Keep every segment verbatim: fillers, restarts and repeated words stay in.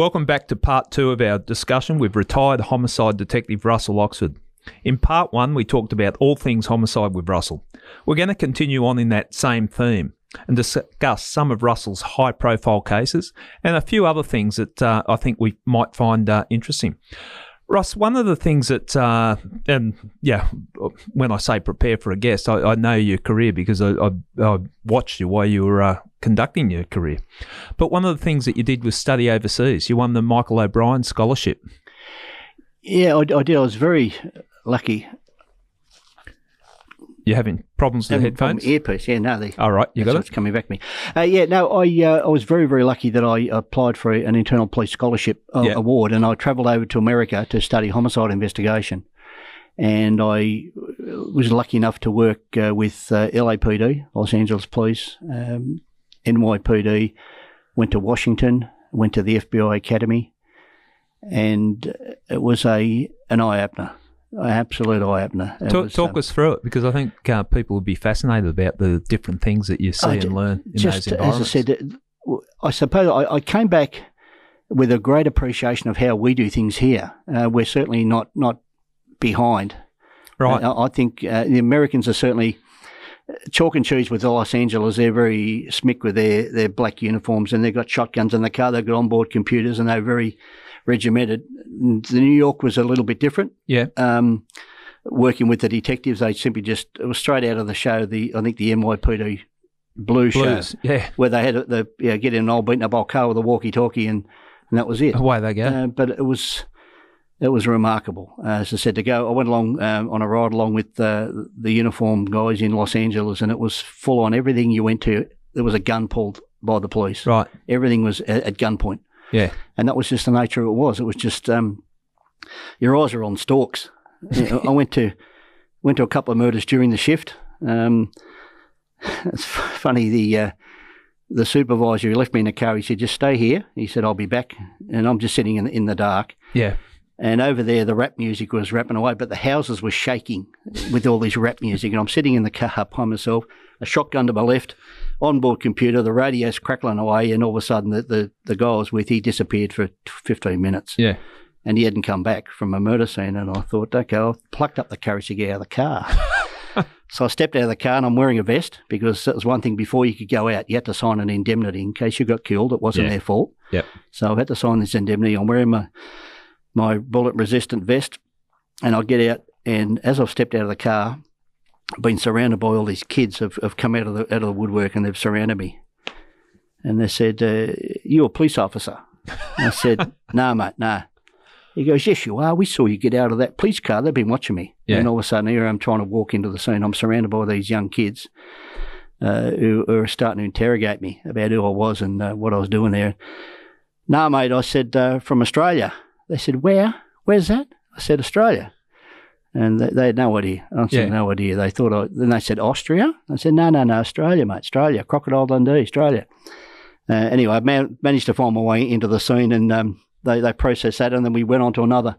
Welcome back to part two of our discussion with retired homicide detective Russell Oxford. In part one, we talked about all things homicide with Russell. We're going to continue on in that same theme and discuss some of Russell's high-profile cases and a few other things that uh, I think we might find uh, interesting. Russ, one of the things that, uh, and yeah, when I say prepare for a guest, I, I know your career because I, I, I watched you while you were uh, conducting your career. But one of the things that you did was study overseas. You won the Michael O'Brien Scholarship. Yeah, I, I did. I was very lucky. You're having problems with the headphones? Earpiece, yeah, no. They, All right, you got it? It's coming back to me. Uh, yeah, no, I uh, I was very, very lucky that I applied for an internal police scholarship uh, yeah. award, and I travelled over to America to study homicide investigation. And I was lucky enough to work uh, with uh, L A P D, Los Angeles Police, um, N Y P D, went to Washington, went to the F B I Academy, and it was a an eye-opener. An absolute eye-opener. Talk, was, talk um, us through it, because I think uh, people would be fascinated about the different things that you see I, and learn in just, those environments. As I said, I suppose I, I came back with a great appreciation of how we do things here. Uh, we're certainly not, not behind. Right. I, I think uh, the Americans are certainly chalk and cheese with Los Angeles. They're very smick with their, their black uniforms, and they've got shotguns in the car. They've got onboard computers, and they're very regimented. The New York was a little bit different. Yeah. Um, working with the detectives, they simply just it was straight out of the show. The I think the N Y P D Blue Blues, show, yeah, where they had the you know, get in an old beaten up old car with a walkie-talkie, and and that was it. Away they go. Uh, but it was it was remarkable. Uh, as I said, to go, I went along um, on a ride along with uh, the uniform guys in Los Angeles, and it was full on. Everything you went to, there was a gun pulled by the police. Right. Everything was at, at gunpoint. Yeah, and that was just the nature it was. It was just um, your eyes are on stalks. I went to went to a couple of murders during the shift. Um, it's funny the uh, the supervisor who left me in the car. He said, "Just stay here." He said, "I'll be back," and I'm just sitting in in the dark. Yeah. And over there, the rap music was rapping away, but the houses were shaking with all this rap music. And I'm sitting in the car by myself, a shotgun to my left, onboard computer, the radio's crackling away, and all of a sudden the, the, the guy I was with, he disappeared for fifteen minutes. Yeah. And he hadn't come back from a murder scene. And I thought, okay, I plucked up the courage to get out of the car. So I stepped out of the car, and I'm wearing a vest, because that was one thing before you could go out. You had to sign an indemnity in case you got killed. It wasn't yeah. their fault. Yep. So I had to sign this indemnity. I'm wearing my... my bullet-resistant vest, and I get out, and as I've stepped out of the car, I've been surrounded by all these kids who have, have come out of, the, out of the woodwork, and they've surrounded me. And they said, uh, "You a police officer?" And I said, "No, nah, mate, no." Nah. He goes, "Yes, you are. We saw you get out of that police car. They've been watching me." Yeah. And all of a sudden, here I'm trying to walk into the scene. I'm surrounded by these young kids uh, who, who are starting to interrogate me about who I was and uh, what I was doing there. "No, nah, mate," I said, uh, "from Australia." They said, "Where? Where's that?" I said, "Australia." And they, they had no idea. I said, yeah. no idea. They thought I, then they said, "Austria?" I said, no, no, no, Australia, mate, Australia, Crocodile Dundee, Australia. Uh, anyway, I man, managed to find my way into the scene, and um, they, they processed that, and then we went on to another,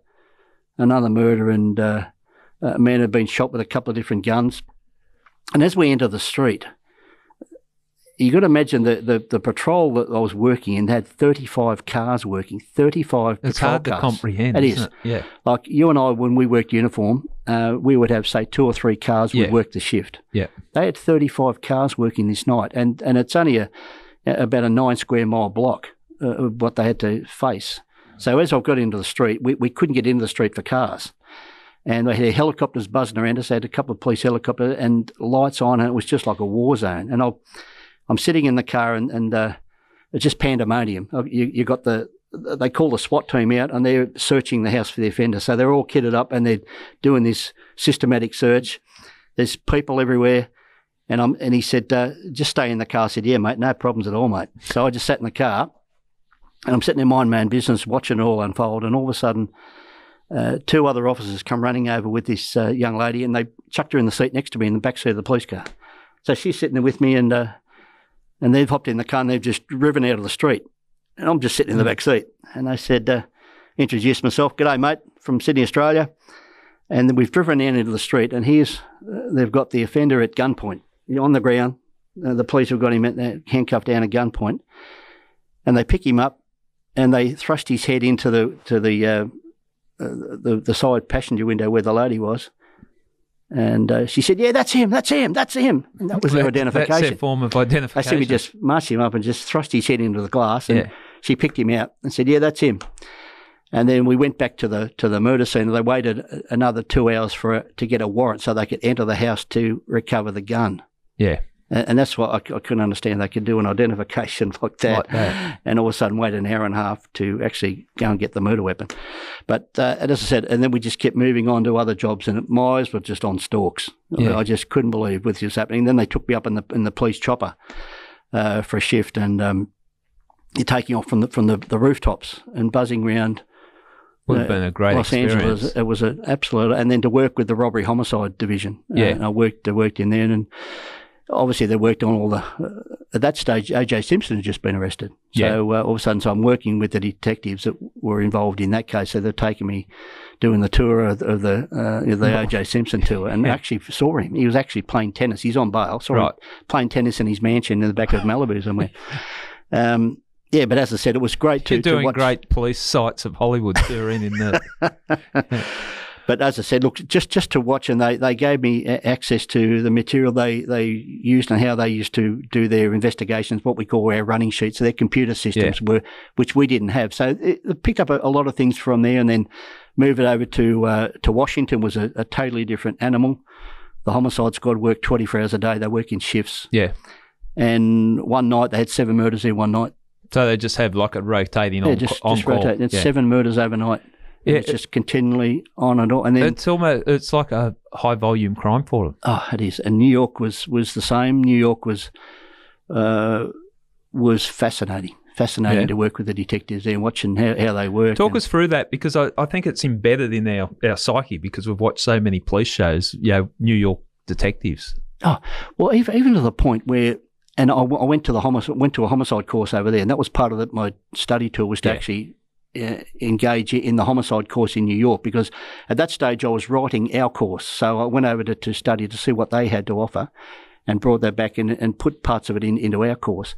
another murder, and uh, a man had been shot with a couple of different guns. And as we enter the street, you got to imagine the, the, the patrol that I was working in had thirty-five cars working, thirty-five it's patrol cars. It's hard to comprehend, it isn't it? Yeah. Like you and I, when we worked uniform, uh, we would have, say, two or three cars yeah. would work the shift. Yeah. They had thirty-five cars working this night, and, and it's only a, about a nine-square-mile block uh, of what they had to face. So as I've got into the street, we, we couldn't get into the street for cars. And they had helicopters buzzing around us. They had a couple of police helicopters and lights on, and it was just like a war zone. And I'll... I'm sitting in the car, and, and uh, it's just pandemonium. You, you got the they call the SWAT team out, and they're searching the house for the offender. So they're all kitted up, and they're doing this systematic search. There's people everywhere, and I'm and he said, uh, "Just stay in the car." I said, "Yeah, mate, no problems at all, mate." So I just sat in the car, and I'm sitting there minding my own business, watching it all unfold, and all of a sudden, uh, two other officers come running over with this uh, young lady, and they chucked her in the seat next to me in the back seat of the police car. So she's sitting there with me, and. Uh, And they've hopped in the car, and they've just driven out of the street. And I'm just sitting in the back seat. And I said, uh, introduced myself, "G'day, mate, from Sydney, Australia." And then we've driven down into the street, and here's, uh, they've got the offender at gunpoint on the ground. Uh, the police have got him at, uh, handcuffed down at gunpoint. And they pick him up, and they thrust his head into the to the uh, uh, the, the side passenger window where the lady was. And uh, she said, yeah, that's him, that's him, that's him. And that was their identification. That's their form of identification. I said we just marched him up and just thrust his head into the glass, and yeah. she picked him out and said, yeah, that's him. And then we went back to the to the murder scene. They waited another two hours for a, to get a warrant so they could enter the house to recover the gun. Yeah. And, and that's what I, I couldn't understand. They could do an identification like that, like that and all of a sudden wait an hour and a half to actually go and get the murder weapon. But uh, as I said, and then we just kept moving on to other jobs, and my eyes were just on stalks. Yeah. I just couldn't believe what was happening. Then they took me up in the in the police chopper uh, for a shift, and um, you're taking off from the, from the, the rooftops and buzzing around. Would have been a great Los experience. Angeles, it was an absolute, and then to work with the robbery homicide division. Yeah, uh, and I worked, I worked in there, and obviously they worked on all the. Uh, at that stage, O J Simpson had just been arrested, yeah. so uh, all of a sudden, so I'm working with the detectives that were involved in that case. So they've taken me doing the tour of, of the uh, the oh. O J Simpson tour, and yeah. actually saw him. He was actually playing tennis. He's on bail, saw right. him playing tennis in his mansion in the back of Malibu somewhere. Um, Yeah, but as I said, it was great to, You're doing to watch. Great police sights of Hollywood touring in the. But as I said, look, just, just to watch, and they, they gave me access to the material they, they used and how they used to do their investigations, what we call our running sheets. So their computer systems yeah. were, which we didn't have. So it, it picked up a, a lot of things from there, and then moved it over to uh, to Washington was a, a totally different animal. The homicide squad worked twenty-four hours a day. They work in shifts. Yeah. And one night they had seven murders in one night. So they just have like a rotating on-call. Yeah, on, just, on just rotating. It's yeah. seven murders overnight. Yeah, it's it, just continually on and on. And then it's almost it's like a high-volume crime for them. Oh, it is. And New York was, was the same. New York was uh, was fascinating, fascinating yeah. to work with the detectives there and watching how, how they work. Talk and, us through that, because I, I think it's embedded in our, our psyche, because we've watched so many police shows, you know, New York detectives. Oh, well, even, even to the point where – And I, w I went to the homicide, went to a homicide course over there, and that was part of the, my study tour was to yeah. actually uh, engage in the homicide course in New York, because at that stage I was writing our course. So I went over to, to study to see what they had to offer, and brought that back in, and put parts of it in, into our course.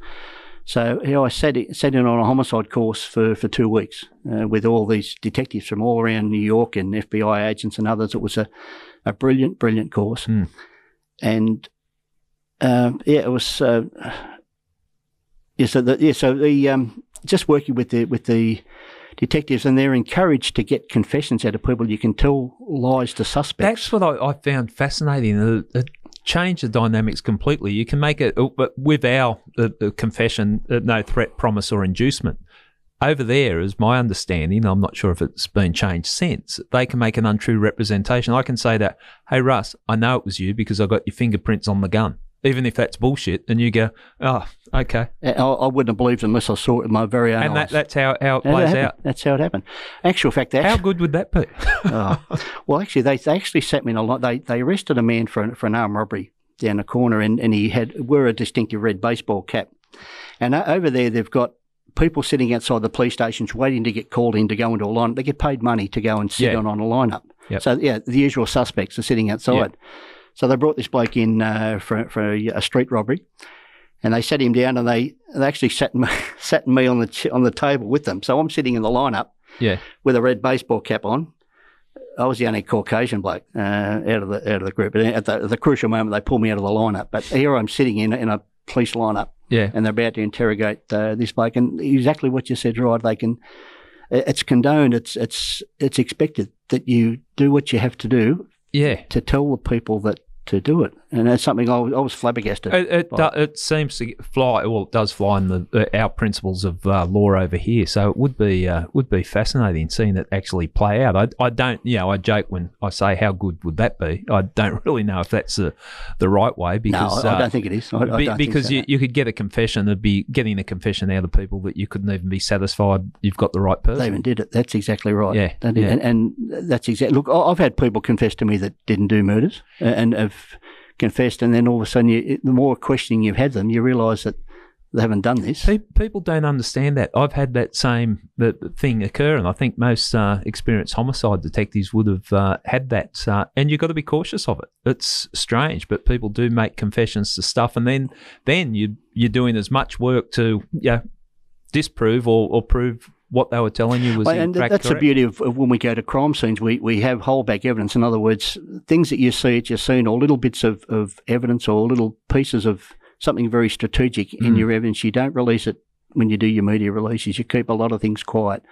So you know, I sat, sat in on a homicide course for, for two weeks uh, with all these detectives from all around New York and F B I agents and others. It was a, a brilliant, brilliant course. Mm. And... Um, yeah, it was. Uh, yeah, so the, yeah, so the um, just working with the with the detectives, and they're encouraged to get confessions out of people. You can tell lies to suspects. That's what I, I found fascinating. It, it changed the dynamics completely. You can make it, but with our uh, confession, uh, no threat, promise, or inducement. Over there is my understanding. I'm not sure if it's been changed since. They can make an untrue representation. I can say that, hey Russ, I know it was you because I got your fingerprints on the gun. Even if that's bullshit, and you go, oh, okay. I, I wouldn't have believed unless I saw it in my very own eyes. And that, that's how, how it plays that out. That's how it happened. Actual fact, that how good would that be? Oh, well, actually, they, they actually sat me in a lot. They they arrested a man for an, for an armed robbery down the corner, and, and he had wore a distinctive red baseball cap. And over there, they've got people sitting outside the police stations waiting to get called in to go into a line. They get paid money to go and sit yeah. on, on a lineup. Yep. So yeah, the usual suspects are sitting outside. Yep. So they brought this bloke in uh, for, for a, a street robbery, and they sat him down, and they, they actually sat me, sat me on the ch on the table with them. So I'm sitting in the lineup, yeah, with a red baseball cap on. I was the only Caucasian bloke uh, out of the out of the group. And at the, the crucial moment, they pulled me out of the lineup. But here I'm sitting in in a police lineup, yeah, and they're about to interrogate uh, this bloke. And exactly what you said, right? They can. It's condoned. It's it's it's expected that you do what you have to do. Yeah, to tell the people that to do it, and that's something I was, I was flabbergasted. It it, do, it seems to fly. Well, it does fly in the uh, our principles of uh, law over here. So it would be uh, would be fascinating seeing it actually play out. I I don't, you know, I joke when I say how good would that be. I don't really know if that's the the right way, because no, I, uh, I don't think it is. I, I be, don't because think so, you, you could get a confession. It'd be getting a confession out of people that you couldn't even be satisfied you've got the right person. They even did it. That's exactly right. Yeah, yeah. And, and that's exactly. Look, I've had people confess to me that didn't do murders, and have confessed, and then all of a sudden, you, the more questioning you've had them, you realise that they haven't done this. People don't understand that. I've had that same thing occur, and I think most uh, experienced homicide detectives would have uh, had that, uh, and you've got to be cautious of it. It's strange, but people do make confessions to stuff, and then then you, you're doing as much work to you know, disprove or, or prove what they were telling you was well, in and fact that's correct? The beauty of, of when we go to crime scenes, we, we have holdback evidence. In other words, things that you see at your scene or little bits of, of evidence or little pieces of something very strategic mm. in your evidence. You don't release it when you do your media releases. You keep a lot of things quiet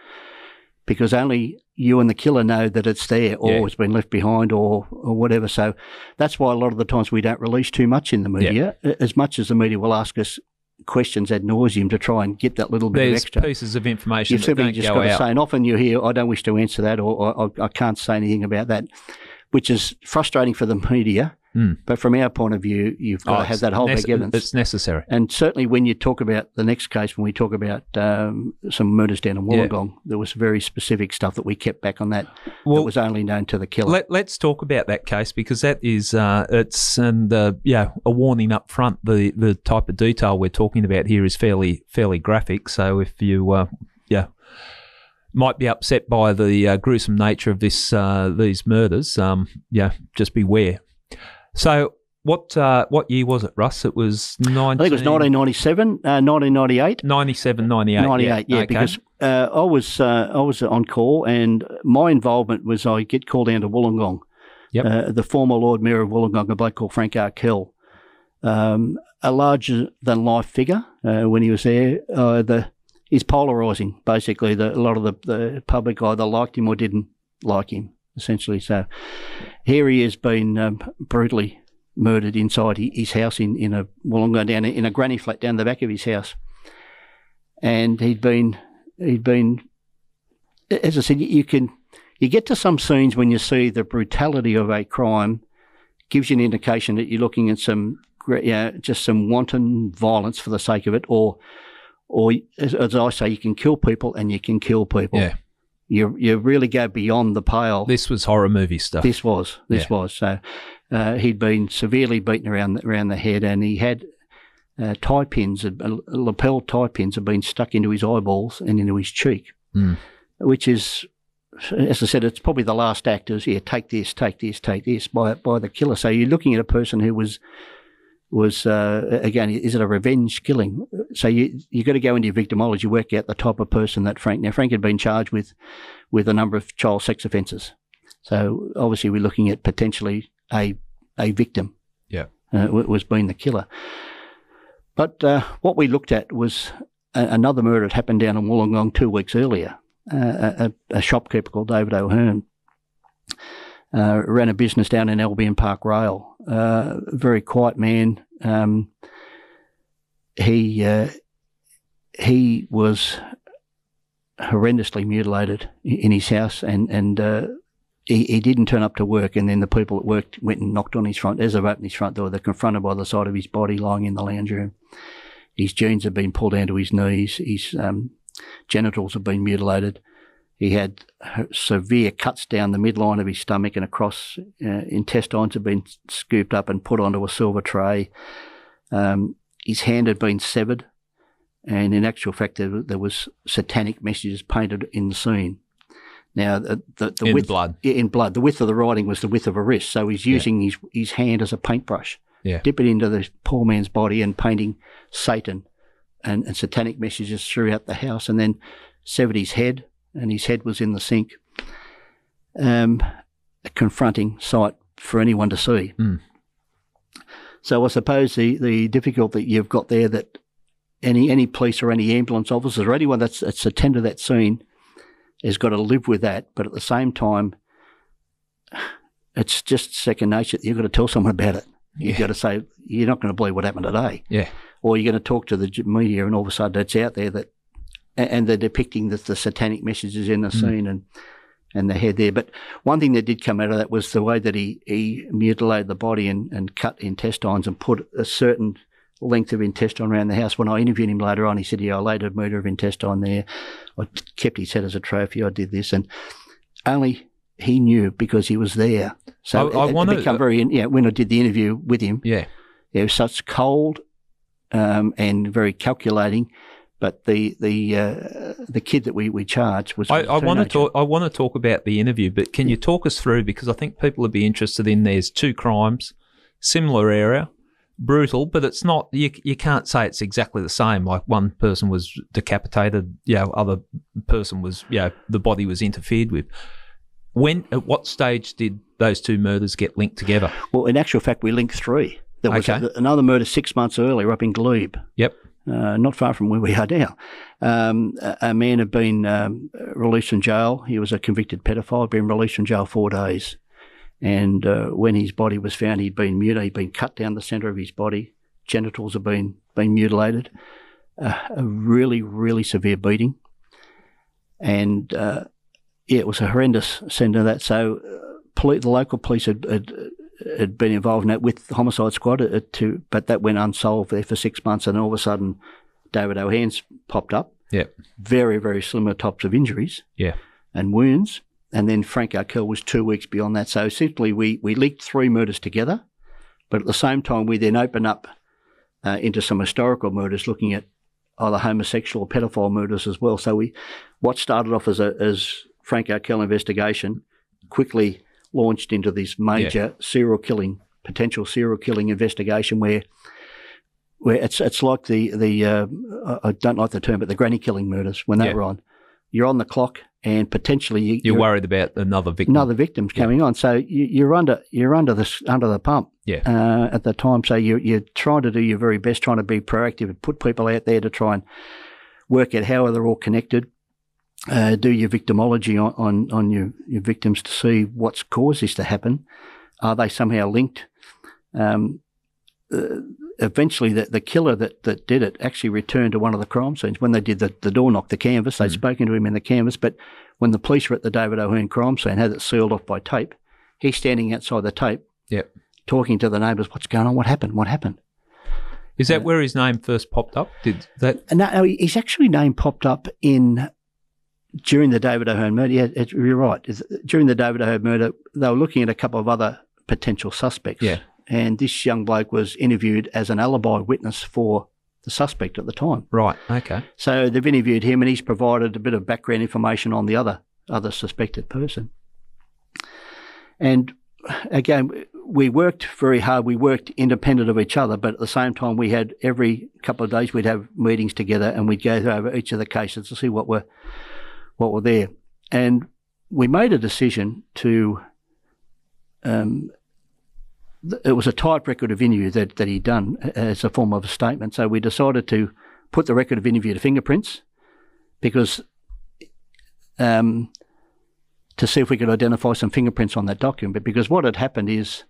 because only you and the killer know that it's there or yeah. it's been left behind or, or whatever. So that's why a lot of the times we don't release too much in the media, yeah. as much as the media will ask us questions ad nauseum to try and get that little bit There's of extra. There's pieces of information You've that don't just go got to out. Say, and often you hear, I don't wish to answer that or, or I can't say anything about that, which is frustrating for the media. Mm. But from our point of view, you've got oh, to have that whole nec- big evidence. It's necessary. And certainly when you talk about the next case, when we talk about um, some murders down in Wollongong, yeah. there was very specific stuff that we kept back on that well, that was only known to the killer. Let, let's talk about that case because that is uh, it's and uh, yeah a warning up front. The the type of detail we're talking about here is fairly fairly graphic. So if you uh, yeah. might be upset by the uh, gruesome nature of this uh, these murders, um, yeah, just beware. So what uh, what year was it, Russ? It was nineteen... I think it was nineteen ninety-seven, uh, nineteen ninety-eight. ninety-seven, ninety-eight. ninety-eight, yeah, yeah okay. Because uh, I was uh, I was on call and my involvement was I get called down to Wollongong. Yep. Uh, the former Lord Mayor of Wollongong, a bloke called Frank Arkell, um, a larger-than-life figure uh, when he was there. Uh, the he's polarising, basically. The, a lot of the, the public either liked him or didn't like him. Essentially, so here he has been um, brutally murdered inside his house in in a Wollongong down in a granny flat down the back of his house, and he'd been he'd been as I said, you can you get to some scenes when you see the brutality of a crime gives you an indication that you're looking at some you know, just some wanton violence for the sake of it, or or as, as I say, you can kill people and you can kill people. Yeah. You you really go beyond the pale. This was horror movie stuff. This was this yeah. was. So uh, he'd been severely beaten around the, around the head, and he had uh, tie pins, uh, lapel tie pins, had been stuck into his eyeballs and into his cheek, mm. which is, as I said, it's probably the last act. Is yeah, take this, take this, take this by by the killer. So you're looking at a person who was was uh, again, is it a revenge killing? So you you got to go into your victimology, work out the type of person that Frank. Now Frank had been charged with, with a number of child sex offences, so obviously we're looking at potentially a a victim. Yeah, uh, was being the killer. But uh, what we looked at was a, another murder that happened down in Wollongong two weeks earlier. Uh, a, a shopkeeper called David O'Hearn uh, ran a business down in Albion Park Rail. Uh, very quiet man. Um, He uh, he was horrendously mutilated in his house, and and uh, he, he didn't turn up to work. And then the people at work went and knocked on his front. As they've opened his front door, they're confronted by the sight of his body lying in the lounge room. His jeans had been pulled down to his knees. His um, genitals had been mutilated. He had severe cuts down the midline of his stomach and across. Uh, intestines had been scooped up and put onto a silver tray. Um, His hand had been severed, and in actual fact, there, there was satanic messages painted in the scene. Now, the, the, the in width, blood, in blood, the width of the writing was the width of a wrist. So he's using yeah. his his hand as a paintbrush, yeah. dip it into the poor man's body, and painting Satan and, and satanic messages throughout the house, and then severed his head, and his head was in the sink. Um, a confronting sight for anyone to see. Mm. So I suppose the, the difficulty that you've got there that any any police or any ambulance officers or anyone that's, that's attended that scene has got to live with that. But at the same time, it's just second nature. You've got to tell someone about it. Yeah. You've got to say, you're not going to believe what happened today. Yeah. Or you're going to talk to the media and all of a sudden it's out there that, and they're depicting that the satanic messages in the mm. scene and and the head there. But one thing that did come out of that was the way that he, he mutilated the body and, and cut intestines and put a certain length of intestine around the house. When I interviewed him later on, he said, yeah, I laid a metre of intestine there. I kept his head as a trophy. I did this. And only he knew because he was there. So I, I it, wanted, it became very, yeah, when I did the interview with him, yeah, it was such cold um, and very calculating. But the the uh, the kid that we, we charged was. I, I want to talk. I want to talk about the interview, but can you talk us through, because I think people would be interested in. There's two crimes, similar area, brutal, but it's not, you, you can't say it's exactly the same. Like one person was decapitated, you know, other person was, you know, the body was interfered with. When, at what stage did those two murders get linked together? Well, in actual fact, we linked three. There was okay. another murder six months earlier up in Glebe. Yep. Uh, not far from where we are now. Um, a, a man had been um, released from jail. He was a convicted pedophile, had been released from jail four days. And uh, when his body was found, he'd been mutilated, he'd been cut down the centre of his body. Genitals had been, been mutilated. Uh, a really, really severe beating. And, uh, yeah, it was a horrendous send of that. So uh, poli- the local police had... had had been involved in that with the homicide squad, at two, but that went unsolved there for six months, and all of a sudden, David O'Hearn's popped up. Yeah, very very similar types of injuries. Yeah, and wounds, and then Frank Arkell was two weeks beyond that. So simply, we we linked three murders together, but at the same time, we then opened up uh, into some historical murders, looking at either homosexual or pedophile murders as well. So we, what started off as a as Frank Arkell investigation, quickly launched into this major yeah. serial killing, potential serial killing investigation, where, where it's it's like the the uh, I don't like the term, but the granny killing murders when they yeah. were on. You're on the clock, and potentially you, you're, you're worried about another victim, another victim's yeah. coming on. So you, you're under you're under the under the pump yeah. uh, at the time. So you you're trying to do your very best, trying to be proactive and put people out there to try and work out how they're all connected. Uh, do your victimology on, on, on your, your victims to see what's caused this to happen. Are they somehow linked? Um, uh, eventually, the, the killer that, that did it actually returned to one of the crime scenes. When they did the, the door knock, the canvas, they'd mm. spoken to him in the canvas, but when the police were at the David O'Hearn crime scene, had it sealed off by tape, he's standing outside the tape, yep. talking to the neighbours, what's going on? What happened? What happened? Is that uh, where his name first popped up? Did that? No, no, his actually name popped up in... During the David O'Hearn murder, yeah, it, you're right. It's, during the David O'Hearn murder, they were looking at a couple of other potential suspects. Yeah. And this young bloke was interviewed as an alibi witness for the suspect at the time. Right, okay. So they've interviewed him and he's provided a bit of background information on the other other suspected person. And again, we worked very hard. We worked independent of each other, but at the same time, we had every couple of days we'd have meetings together and we'd go over each of the cases to see what were... what were there. And we made a decision to, um, th- it was a typed record of interview that, that he'd done as a form of a statement. So we decided to put the record of interview to fingerprints because um, to see if we could identify some fingerprints on that document. But because what had happened is,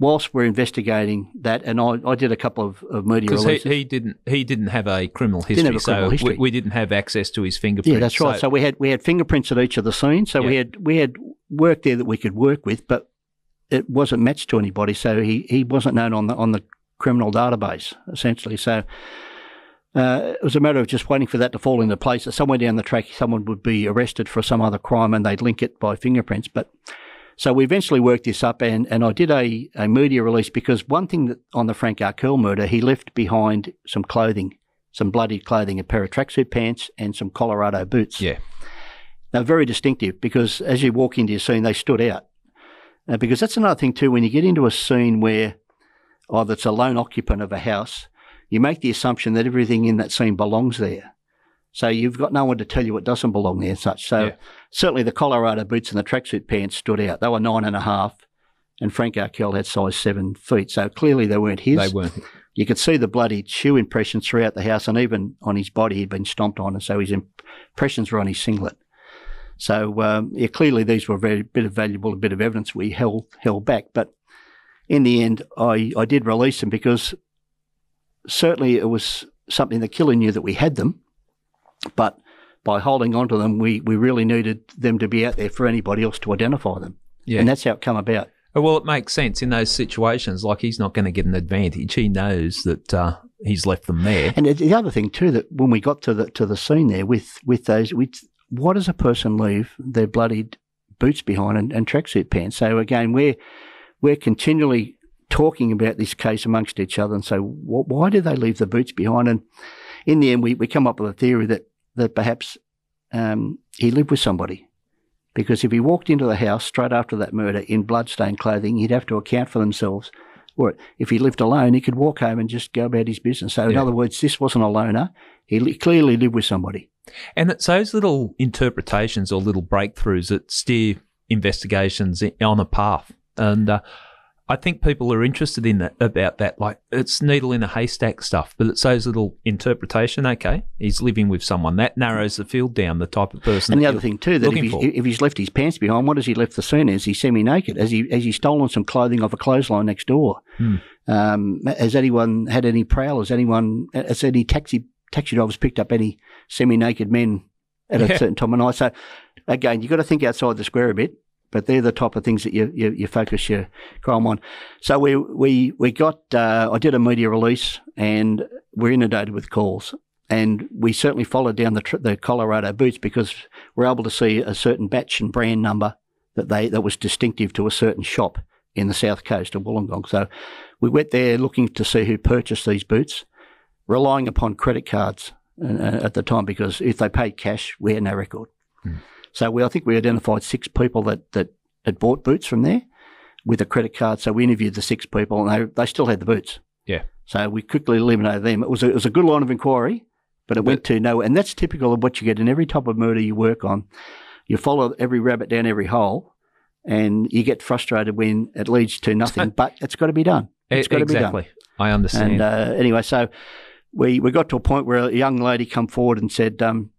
whilst we're investigating that, and I, I did a couple of, of media releases. Because he, he didn't, he didn't have a criminal history, didn't have a criminal so history. We, we didn't have access to his fingerprints. Yeah, that's right. So, so we had we had fingerprints at each of the scenes. So yeah. we had we had work there that we could work with, but it wasn't matched to anybody. So he, he wasn't known on the on the criminal database essentially. So uh, it was a matter of just waiting for that to fall into place. Somewhere down the track, someone would be arrested for some other crime, and they'd link it by fingerprints, but. So we eventually worked this up, and, and I did a, a media release because one thing that on the Frank Arkell murder, he left behind some clothing, some bloody clothing, a pair of tracksuit pants and some Colorado boots. Yeah. They're very distinctive because as you walk into your scene, they stood out. Uh, because that's another thing too, when you get into a scene where either it's a lone occupant of a house, you make the assumption that everything in that scene belongs there. So you've got no one to tell you it doesn't belong there and such. So yeah. certainly the Colorado boots and the tracksuit pants stood out. They were nine and a half, and Frank Arkell had size seven feet. So clearly they weren't his. They weren't. You could see the bloody shoe impressions throughout the house, and even on his body he'd been stomped on, and so his impressions were on his singlet. So um, yeah, clearly these were a very bit of valuable, a bit of evidence we held held back. But in the end, I, I did release them because certainly it was something the killer knew that we had them. But by holding on to them, we, we really needed them to be out there for anybody else to identify them. Yeah. And that's how it come about. Well, it makes sense in those situations. Like, he's not going to get an advantage. He knows that uh, he's left them there. And the other thing too, that when we got to the to the scene there with, with those, with, why does a person leave their bloodied boots behind and, and tracksuit pants? So again, we're, we're continually talking about this case amongst each other and say, wh- why do they leave the boots behind? And in the end, we, we come up with a theory that that perhaps um, he lived with somebody, because if he walked into the house straight after that murder in bloodstained clothing, he'd have to account for themselves for it. If he lived alone, he could walk home and just go about his business. So in yeah. other words, this wasn't a loner. He li- clearly lived with somebody. And it's those little interpretations or little breakthroughs that steer investigations on a path. And uh, I think people are interested in that, about that. Like, it's needle in a haystack stuff, but it's those little interpretation. Okay, he's living with someone. That narrows the field down, the type of person. And the other thing too, that if he's, if he's left his pants behind, what has he left the scene as? He's semi-naked. Has he, has he stolen some clothing off a clothesline next door? Hmm. Um, has anyone had any prowlers? Anyone, has any taxi taxi drivers picked up any semi-naked men at a yeah. certain time of night? So again, you've got to think outside the square a bit. But they're the type of things that you, you, you focus your crime on. So we we we got. Uh, I did a media release, and we're inundated with calls. And we certainly followed down the tr- the Colorado boots because we're able to see a certain batch and brand number that they that was distinctive to a certain shop in the south coast of Wollongong. So we went there looking to see who purchased these boots, relying upon credit cards uh, at the time because if they paid cash, we had no record. Mm. So we, I think we identified six people that, that had bought boots from there with a credit card. So we interviewed the six people, and they they still had the boots. Yeah. So we quickly eliminated them. It was a, it was a good line of inquiry, but it but, went to nowhere. And that's typical of what you get in every type of murder you work on. You follow every rabbit down every hole, and you get frustrated when it leads to nothing. But it's got to be done. It's got to exactly. be done. I understand. And uh, anyway, so we we got to a point where a young lady come forward and said, um,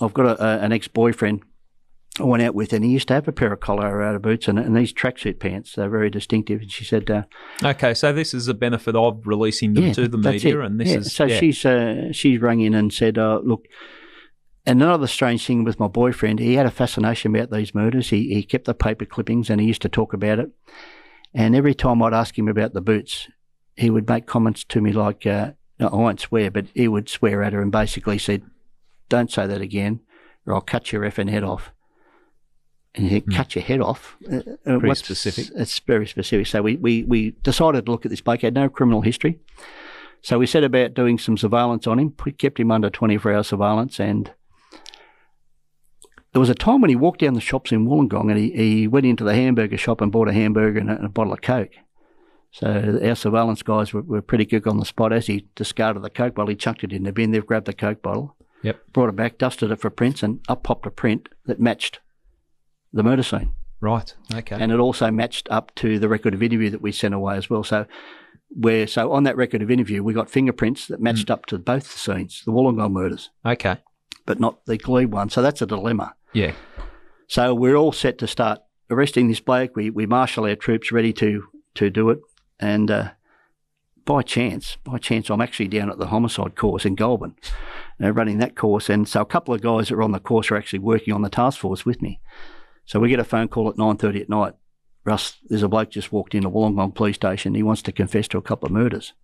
"I've got a, a, an ex-boyfriend I went out with, and he used to have a pair of Colorado boots and, and these tracksuit pants. They're very distinctive." And she said, uh, "Okay, so this is the benefit of releasing them yeah, to the media, it. and this yeah. is." So yeah. she's uh, she's rang in and said, uh, "Look, and another strange thing with my boyfriend, he had a fascination about these murders. He he kept the paper clippings, and he used to talk about it. And every time I'd ask him about the boots, he would make comments to me like, uh, no, I won't swear, but he would swear at her and basically said, 'Don't say that again, or I'll cut your effing head off.'" And you cut mm. your head off. Uh, Pretty specific. It's very specific. So we, we, we decided to look at this bloke. He had no criminal history. So we set about doing some surveillance on him, we kept him under twenty-four hour surveillance. And there was a time when he walked down the shops in Wollongong and he, he went into the hamburger shop and bought a hamburger and a, and a bottle of Coke. So our surveillance guys were, were pretty quick on the spot. As he discarded the Coke bottle, he chucked it in the bin. They've grabbed the Coke bottle, yep. brought it back, dusted it for prints, and up popped a print that matched the murder scene. Right, okay. And it also matched up to the record of interview that we sent away as well. So where so on that record of interview, we got fingerprints that matched mm. up to both the scenes, the Wollongong murders. Okay. But not the Glebe one. So that's a dilemma. Yeah. So we're all set to start arresting this bloke. We we marshal our troops ready to, to do it. And uh, by chance, by chance, I'm actually down at the homicide course in Goulburn, uh, running that course. And so a couple of guys that are on the course are actually working on the task force with me. So we get a phone call at nine thirty at night. "Russ, there's a bloke just walked into Wollongong police station. He wants to confess to a couple of murders."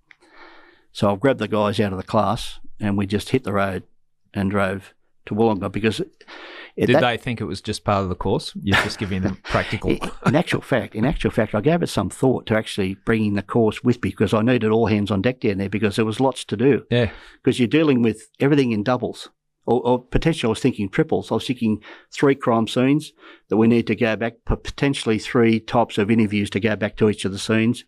So I've grabbed the guys out of the class and we just hit the road and drove to Wollongong because... Did that, they think it was just part of the course? You're just giving them practical... in actual fact, in actual fact, I gave it some thought to actually bringing the course with me because I needed all hands on deck down there because there was lots to do. Yeah. Because you're dealing with everything in doubles. Or, or potentially, I was thinking triples. I was thinking three crime scenes that we need to go back, potentially three types of interviews to go back to each of the scenes,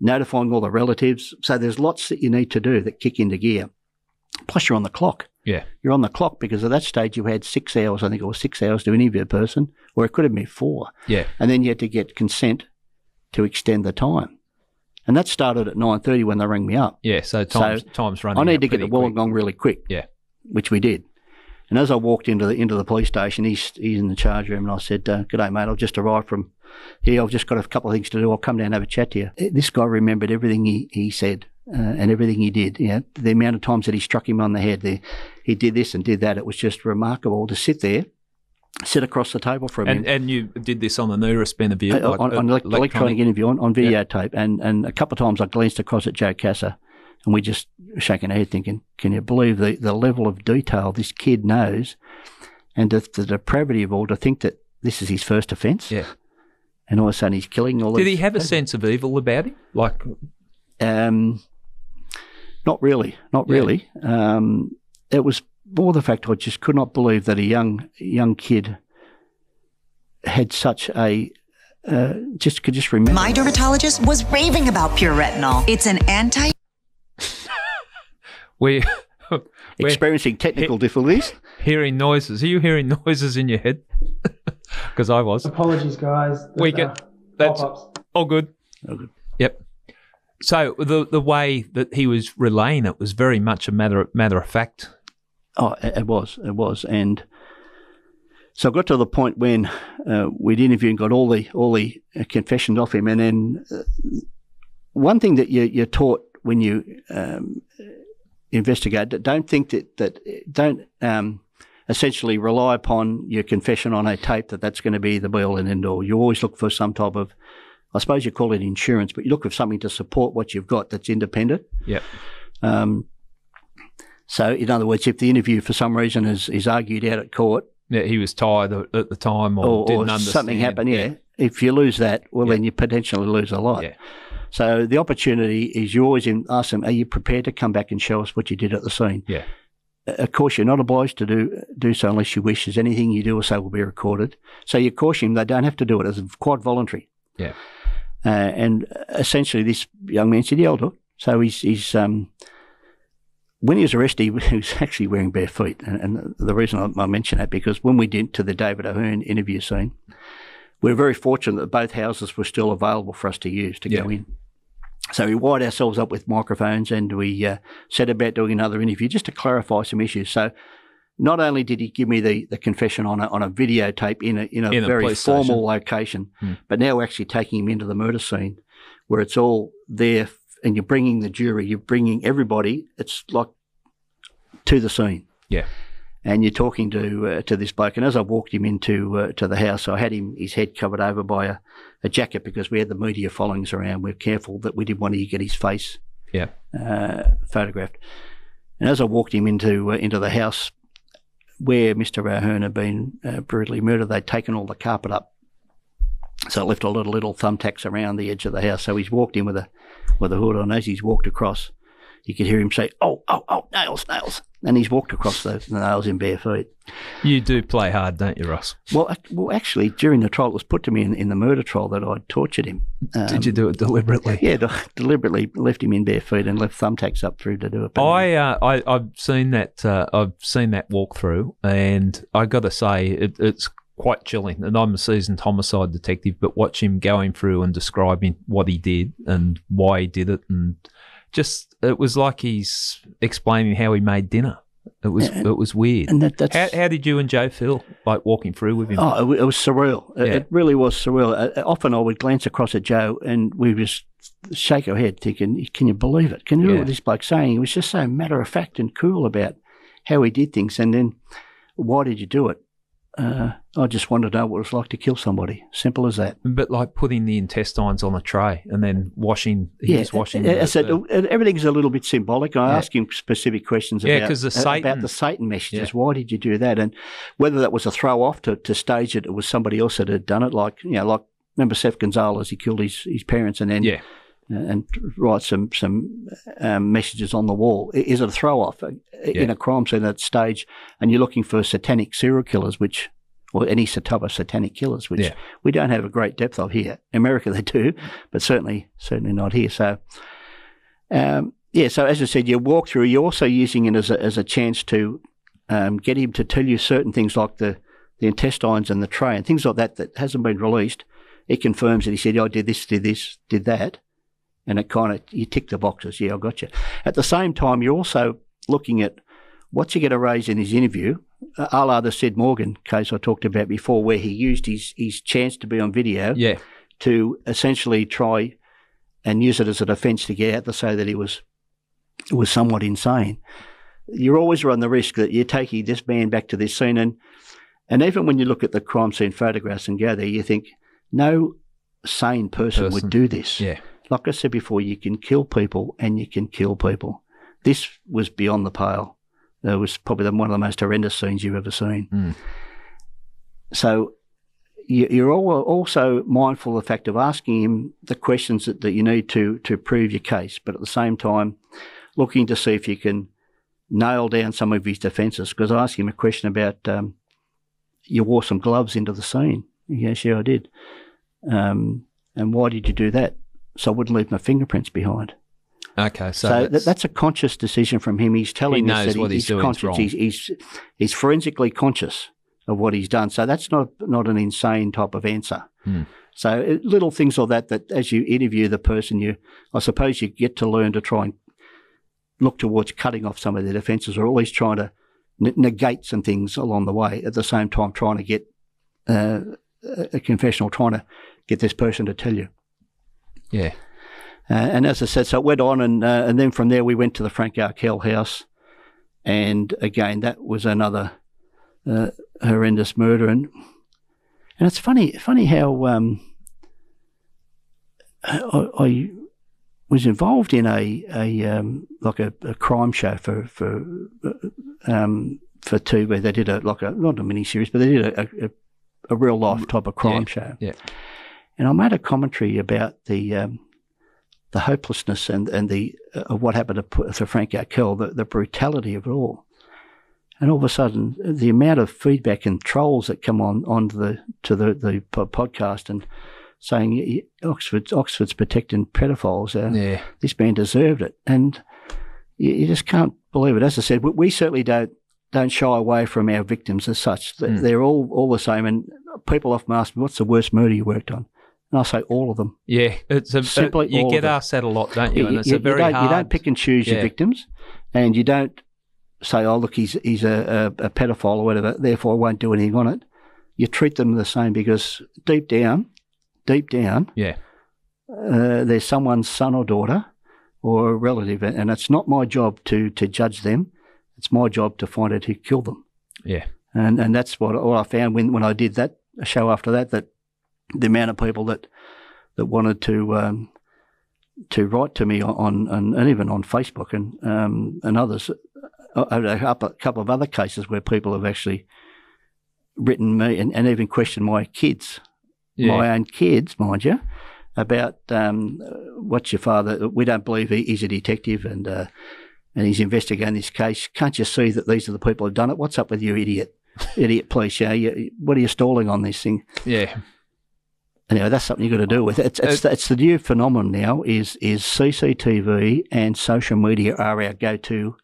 notifying all the relatives. So there's lots that you need to do that kick into gear. Plus, you're on the clock. Yeah. You're on the clock because at that stage you had six hours, I think, or six hours to interview a person, or it could have been four. Yeah. And then you had to get consent to extend the time. And that started at nine thirty when they rang me up. Yeah, so time's, so time's running out. I need to get to Wollongong really quick. Yeah. Which we did. And as I walked into the into the police station, he's, he's in the charge room, and I said, uh, "G'day, mate, I've just arrived from here. I've just got a couple of things to do. I'll come down and have a chat to you." This guy remembered everything he, he said uh, and everything he did. You know, the amount of times that he struck him on the head, the, he did this and did that. It was just remarkable to sit there, sit across the table from and, him. And you did this on the nearest interview? Uh, like on, on electronic, electronic interview, on, on videotape. Yeah. And, and a couple of times I glanced across at Joe Kasser. And we just shaking our head thinking, can you believe the, the level of detail this kid knows and the, the depravity of all to think that this is his first offence? Yeah. And all of a sudden he's killing all Did he have people. a sense of evil about him? Like, um, Not really, not yeah. really. Um, it was more the fact I just could not believe that a young young kid had such a uh, just could just remember. My dermatologist was raving about Pure Retinol. It's an anti. we experiencing technical difficulties. Hearing noises. Are you hearing noises in your head? Because I was. Apologies, guys. There's we get that's pop-ups. All good. All good. Yep. So the the way that he was relaying it was very much a matter of, matter of fact. Oh, it was. It was, and. So I got to the point when uh, we'd interviewed and got all the all the uh, confessions off him, and then uh, one thing that you, you're taught when you um, investigate, that don't think that that don't um, essentially rely upon your confession on a tape that that's going to be the be all and end all. You always look for some type of, I suppose you call it insurance, but you look for something to support what you've got that's independent. Yep. Um, so in other words, if the interview for some reason is is argued out at court. Yeah, he was tired at the time, or, or didn't or understand. Something happened. Yeah. yeah, if you lose that, well, yeah. then you potentially lose a lot. Yeah. So the opportunity is you always ask them, "Are you prepared to come back and show us what you did at the scene?" Yeah. Of course, you're not obliged to do do so unless you wish. As anything you do or say will be recorded. So you caution them; they don't have to do it. It's quite voluntary. Yeah. Uh, and essentially, this young man said, "Yeah, I'll do it." So he's he's. Um, When he was arrested, he was actually wearing bare feet. And, and the reason I, I mention that, because when we did to the David O'Hearn interview scene, we were very fortunate that both houses were still available for us to use to yeah. go in. So we wired ourselves up with microphones and we uh, set about doing another interview just to clarify some issues. So not only did he give me the, the confession on a, on a videotape in a, in a in very formal station. location, hmm. but now we're actually taking him into the murder scene where it's all there. And you're bringing the jury, you're bringing everybody. It's like to the scene, yeah. And you're talking to uh, to this bloke. And as I walked him into uh, to the house, I had him his head covered over by a, a jacket because we had the media following us around. We were careful that we didn't want to get his face, yeah, uh, photographed. And as I walked him into uh, into the house where Mister O'Hearn had been uh, brutally murdered, they'd taken all the carpet up. So it left a lot of little thumbtacks around the edge of the house. So he's walked in with a with a hood on. As he's walked across, you could hear him say, "Oh, oh, oh, nails, nails!" And he's walked across those nails in bare feet. You do play hard, don't you, Russ? Well, well, actually, during the trial, it was put to me in, in the murder trial that I'd tortured him. Um, Did you do it deliberately? Yeah, de- deliberately left him in bare feet and left thumbtacks up through to do it. I, uh, I, I've seen that. Uh, I've seen that walkthrough, and I got to say, it, it's. quite chilling. And I'm a seasoned homicide detective, but watch him going through and describing what he did and why he did it, and just it was like he's explaining how he made dinner. It was and, it was weird. And that, that's, how, how did you and Joe feel like walking through with him? Oh, it was surreal. It, yeah. it really was surreal. Often I would glance across at Joe and we would just shake our head, thinking, "Can you believe it? Can you yeah. hear what this bloke's saying?" He was just so matter of fact and cool about how he did things, and then why did you do it? Uh, I just wanted to know what it was like to kill somebody. Simple as that. But like putting the intestines on a tray and then washing, he yeah, was washing. I, I the, said, the, everything's a little bit symbolic. I yeah. asked him specific questions yeah, about, the Satan, about the Satan messages. Yeah. Why did you do that? And whether that was a throw off to, to stage it, it was somebody else that had done it. Like, you know, like remember Seth Gonzalez, he killed his, his parents and then yeah. uh, and write some, some um, messages on the wall. Is it a throw off yeah. in a crime scene at stage? And you're looking for satanic serial killers, which or any type of satanic killers, which yeah. we don't have a great depth of here. In America they do, but certainly certainly not here. So, um, yeah, so as I said, your walkthrough, you're also using it as a, as a chance to um, get him to tell you certain things like the, the intestines and the tray and things like that that hasn't been released. It confirms that he said, "I did this, did this, did that," and it kind of, you tick the boxes, yeah, I got you. At the same time, you're also looking at what's he going to raise in his interview, a la the Sid Morgan case I talked about before, where he used his, his chance to be on video yeah. to essentially try and use it as a defence to get out to say that he was was somewhat insane. You always run the risk that you're taking this man back to this scene, and and even when you look at the crime scene photographs and go there, you think no sane person, person. would do this. Yeah. Like I said before, you can kill people and you can kill people. This was beyond the pale. It was probably one of the most horrendous scenes you've ever seen. Mm. So you're also mindful of the fact of asking him the questions that you need to, to prove your case, but at the same time looking to see if you can nail down some of his defences, because I asked him a question about um, you wore some gloves into the scene. Yes, yeah, sure I did. Um, and why did you do that? So I wouldn't leave my fingerprints behind. Okay, so, so that's, th that's a conscious decision from him. He's telling us that he, what he's, he's doing conscious. Is wrong. He's, he's he's forensically conscious of what he's done. So that's not not an insane type of answer. Hmm. So it, little things like that. That as you interview the person, you I suppose you get to learn to try and look towards cutting off some of their defences, or at least trying to ne negate some things along the way. At the same time, trying to get uh, a confessional, trying to get this person to tell you. Yeah. Uh, and as I said, so it went on, and uh, and then from there we went to the Frank Arkell house, and again that was another uh, horrendous murder. And and it's funny, funny how um, I, I was involved in a a um, like a, a crime show for for um, for T V. They did a like a not a mini series, but they did a, a, a real life type of crime yeah, show. Yeah. And I made a commentary about the. Um, the hopelessness and, and the uh, of what happened to, to Frank Arkell, the, the brutality of it all. And all of a sudden, the amount of feedback and trolls that come on onto the to the, the podcast and saying Oxford, Oxford's protecting pedophiles, uh, yeah. this man deserved it. And you, you just can't believe it. As I said, we, we certainly don't don't shy away from our victims as such. Mm. They're all, all the same. And people often ask me, what's the worst murder you worked on? And I say all of them. Yeah, it's a, simply you all get asked that a lot, don't you? And it's you, a very you don't, hard. You don't pick and choose yeah. your victims, and you don't say, "Oh, look, he's he's a, a, a pedophile or whatever. Therefore, I won't do anything on it." You treat them the same because deep down, deep down, yeah, uh, they're someone's son or daughter or a relative, and it's not my job to to judge them. It's my job to find out who killed them. Yeah, and and that's what, what I found when when I did that show after that that. The amount of people that that wanted to um, to write to me on, on and even on Facebook and um, and others, up a couple of other cases where people have actually written me and, and even questioned my kids, yeah. my own kids, mind you, about um, what's your father? We don't believe he, he's a detective and uh, and he's investigating this case. Can't you see that these are the people who've done it? What's up with you, idiot, idiot police? Yeah, you, what are you stalling on this thing? Yeah. Anyway, that's something you've got to deal with. It's, it's, it's the new phenomenon now is, is C C T V and social media are our go-to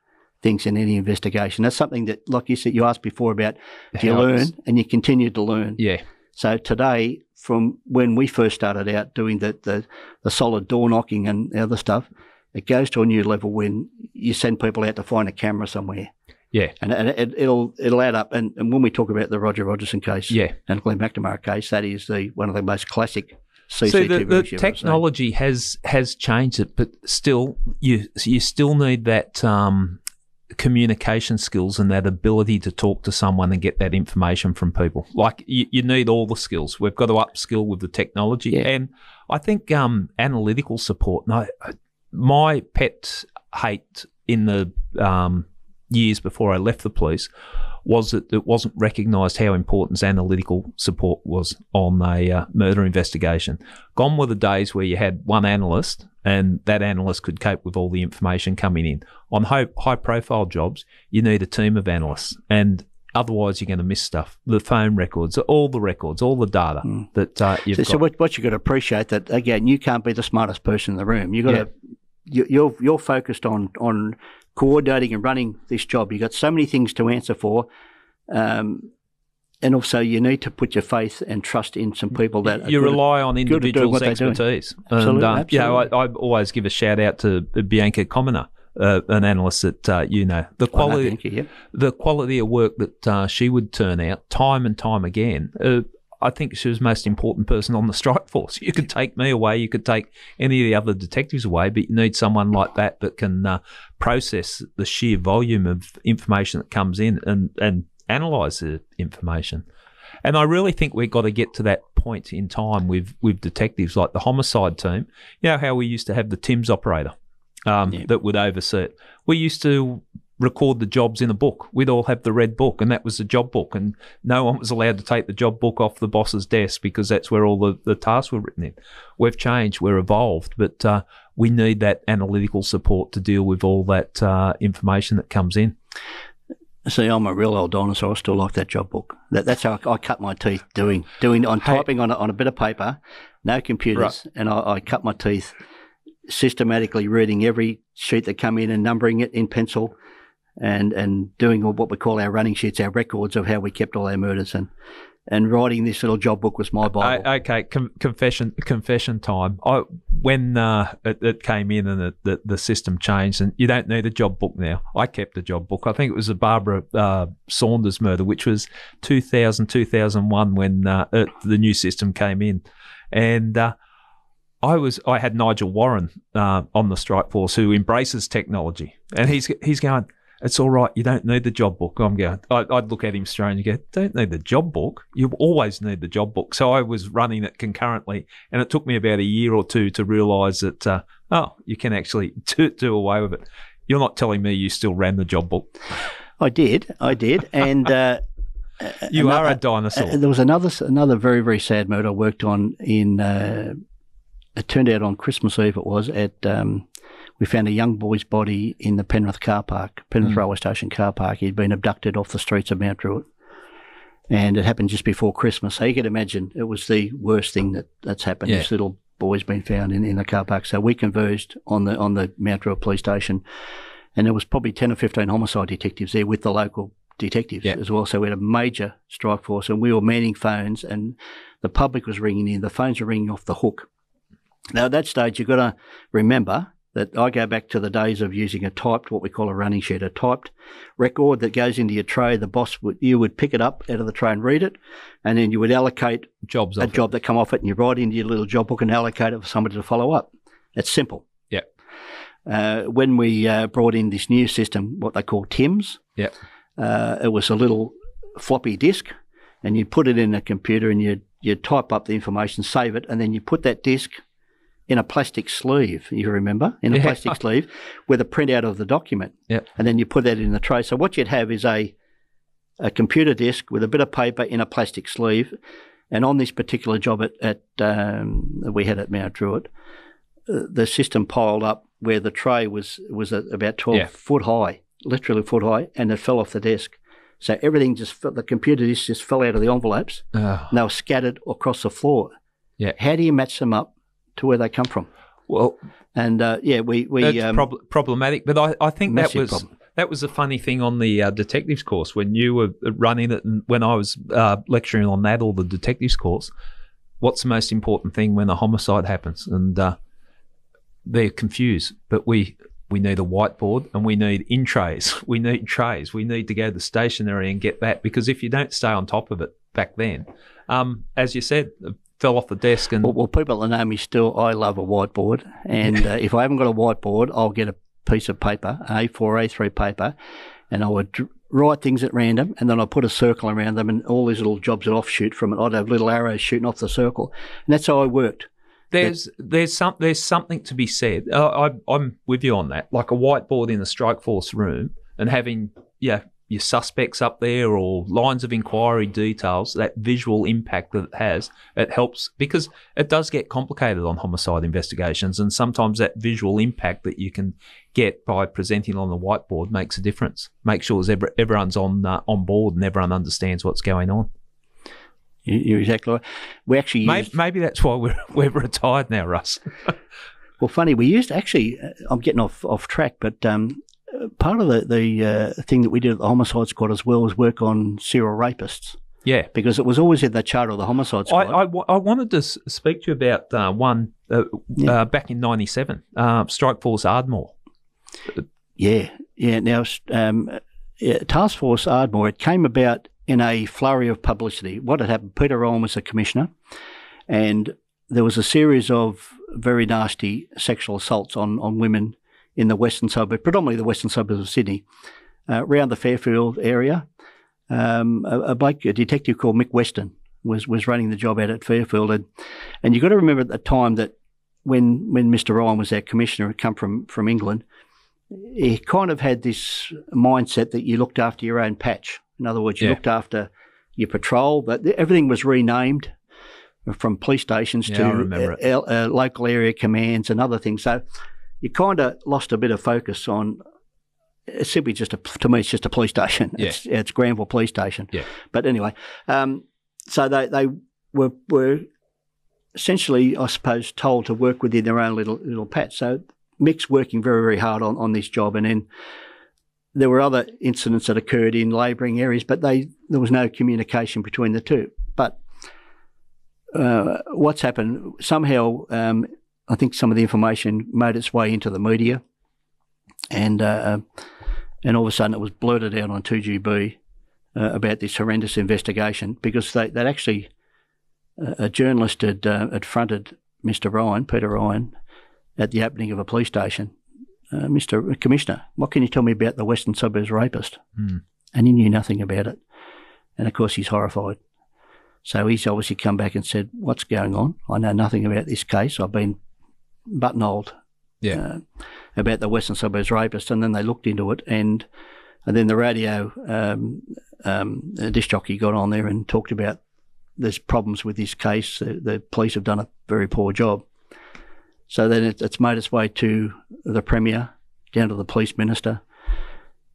things in any investigation. That's something that, like you said, you asked before about do you learn and you continue to learn. Yeah. So today, from when we first started out doing the, the, the solid door knocking and the other stuff, it goes to a new level when you send people out to find a camera somewhere. Yeah, and, and it, it'll it'll add up. And, and when we talk about the Roger Rogerson case, yeah. and Glenn McNamara case, that is the one of the most classic C C T V. So the, the technology has has changed it, but still, you you still need that um, communication skills and that ability to talk to someone and get that information from people. Like you, you need all the skills. We've got to upskill with the technology, yeah. and I think um, analytical support. And I, my pet hate in the um, years before I left the police was that it wasn't recognised how important analytical support was on a uh, murder investigation. Gone were the days where you had one analyst and that analyst could cope with all the information coming in. On high-profile jobs, you need a team of analysts, and otherwise you're going to miss stuff. The phone records, all the records, all the data mm. that uh, you've so, got. So what, what you've got to appreciate that, again, you can't be the smartest person in the room. You've got yeah. to, you, you're, you're focused on on... coordinating and running this job. You've got so many things to answer for, um, and also you need to put your faith and trust in some people that you rely on individuals' expertise. Absolutely, and, uh, absolutely. You know, I, I always give a shout out to Bianca Commoner, uh, an analyst that uh, you know the quality, I know Bianca, yeah. the quality of work that uh, she would turn out time and time again. Uh, I think she was the most important person on the strike force. You could take me away, you could take any of the other detectives away, but you need someone like that that can uh, process the sheer volume of information that comes in and, and analyse the information. And I really think we've got to get to that point in time with, with detectives like the homicide team. You know how we used to have the T I M S operator um, yeah. that would oversee it? We used to record the jobs in a book. We'd all have the red book, and that was the job book, and no one was allowed to take the job book off the boss's desk because that's where all the, the tasks were written in. We've changed, we're evolved, but uh, we need that analytical support to deal with all that uh, information that comes in. See, I'm a real old dinosaur. I still like that job book. That, that's how I, I cut my teeth doing doing on hey. typing on a, on a bit of paper, no computers, right. and I, I cut my teeth systematically reading every sheet that come in and numbering it in pencil, and and doing all what we call our running sheets, our records of how we kept all our murders, and and writing this little job book was my bible. I, okay, com confession confession time. I when uh, it, it came in and the, the the system changed, and you don't need a job book now. I kept a job book. I think it was the Barbara uh, Saunders murder, which was two thousand, two thousand one when uh, it, the new system came in, and. Uh, I was I had Nigel Warren uh, on the Strike Force, who embraces technology, and he's he's going, it's all right, you don't need the job book. I'm going, I, I'd look at him strange and go, don't need the job book. You always need the job book. So I was running it concurrently, and it took me about a year or two to realise that uh, oh, you can actually do, do away with it. You're not telling me you still ran the job book? I did, I did, and. Uh you another, are a dinosaur. Uh, there was another another very very sad murder I worked on in. Uh, It turned out on Christmas Eve it was at um, we found a young boy's body in the Penrith car park, Penrith mm. railway station car park. He'd been abducted off the streets of Mount Druitt, and it happened just before Christmas. So you can imagine it was the worst thing that that's happened. Yeah. This little boy's been found in in the car park. So we converged on the on the Mount Druitt police station, and there was probably ten or fifteen homicide detectives there with the local detectives yeah. as well. So we had a major strike force, and we were manning phones, and the public was ringing in. The phones were ringing off the hook. Now, at that stage, you've got to remember that I go back to the days of using a typed, what we call a running sheet, a typed record that goes into your tray. The boss, would, you would pick it up out of the tray and read it, and then you would allocate jobs a job it. that come off it, and you write into your little job book and allocate it for somebody to follow up. It's simple. Yeah. Uh, when we uh, brought in this new system, what they call TIMS, yeah. uh, it was a little floppy disk, and you put it in a computer and you you type up the information, save it, and then you put that disk in a plastic sleeve, you remember, in a yeah. plastic sleeve with a printout of the document. Yep. And then you put that in the tray. So what you'd have is a, a computer disk with a bit of paper in a plastic sleeve. And on this particular job at, at um, that we had at Mount Druitt, uh, the system piled up where the tray was, was at about twelve yeah. foot high, literally foot high, and it fell off the desk. So everything just, the computer disk just fell out of the envelopes. Oh. And they were scattered across the floor. Yeah. How do you match them up to where they come from? Well, and uh, yeah, we we that's um, prob problematic. But I, I think that was problem. that was a funny thing on the uh, detectives course when you were running it, and when I was uh, lecturing on that or the detectives course. What's the most important thing when a homicide happens? And uh, they're confused. But we we need a whiteboard, and we need in trays. We need trays. We need to go to the stationery and get that, because if you don't stay on top of it back then, um, as you said. Fell off the desk. And well, well, people that know me still, I love a whiteboard, and uh, if I haven't got a whiteboard, I'll get a piece of paper, A four, A three paper, and I would write things at random, and then I'll put a circle around them, and all these little jobs that offshoot from it. I'd have little arrows shooting off the circle, and that's how I worked. There's that, there's some there's something to be said. Uh, I, I'm with you on that. Like a whiteboard in a strike force room, and having yeah. your suspects up there or lines of inquiry details, that visual impact that it has, it helps, because it does get complicated on homicide investigations, and sometimes that visual impact that you can get by presenting on the whiteboard makes a difference. Make sure everyone's on uh, on board and everyone understands what's going on. You're exactly right. We actually maybe, used... maybe that's why we're, we're retired now, Russ. Well, funny, we used actually, I'm getting off, off track, but... Um, part of the, the uh, thing that we did at the homicide squad as well was work on serial rapists. Yeah. Because it was always in the charter of the homicide squad. I, I, I wanted to speak to you about uh, one uh, yeah. uh, back in ninety-seven, uh, Strike Force Ardmore. Yeah. Yeah. Now, um, yeah, Task Force Ardmore, it came about in a flurry of publicity. What had happened, Peter Owen was the commissioner, and there was a series of very nasty sexual assaults on, on women in the western suburb, predominantly the western suburbs of Sydney, uh, around the Fairfield area. Um, a, a bloke, a detective called Mick Weston, was was running the job out at Fairfield, and and you've got to remember at the time that when when Mister Ryan was our commissioner, had come from from England, he kind of had this mindset that you looked after your own patch. In other words, you yeah. looked after your patrol, but everything was renamed from police stations yeah, to uh, uh, local area commands and other things. So you kind of lost a bit of focus on it's simply just a, to me, it's just a police station. Yeah. It's, it's Granville Police Station. Yeah. But anyway, um, so they they were were essentially, I suppose, told to work within their own little little patch. So Mick's working very very hard on on this job, and then there were other incidents that occurred in labouring areas, but they there was no communication between the two. But uh, what's happened somehow? Um, I think some of the information made its way into the media, and uh, and all of a sudden it was blurted out on two G B uh, about this horrendous investigation, because they that actually uh, a journalist had uh, had fronted Mister Ryan, Peter Ryan, at the opening of a police station. Uh, Mister Commissioner, what can you tell me about the Western Suburbs rapist? Mm. And he knew nothing about it, and of course he's horrified. So he's obviously come back and said, "What's going on? I know nothing about this case. I've been buttonholed yeah. uh, about the Western Suburbs rapist." And then they looked into it, and and then the radio um, um, disc jockey got on there and talked about there's problems with this case. The, the police have done a very poor job. So then it, it's made its way to the Premier, down to the Police Minister,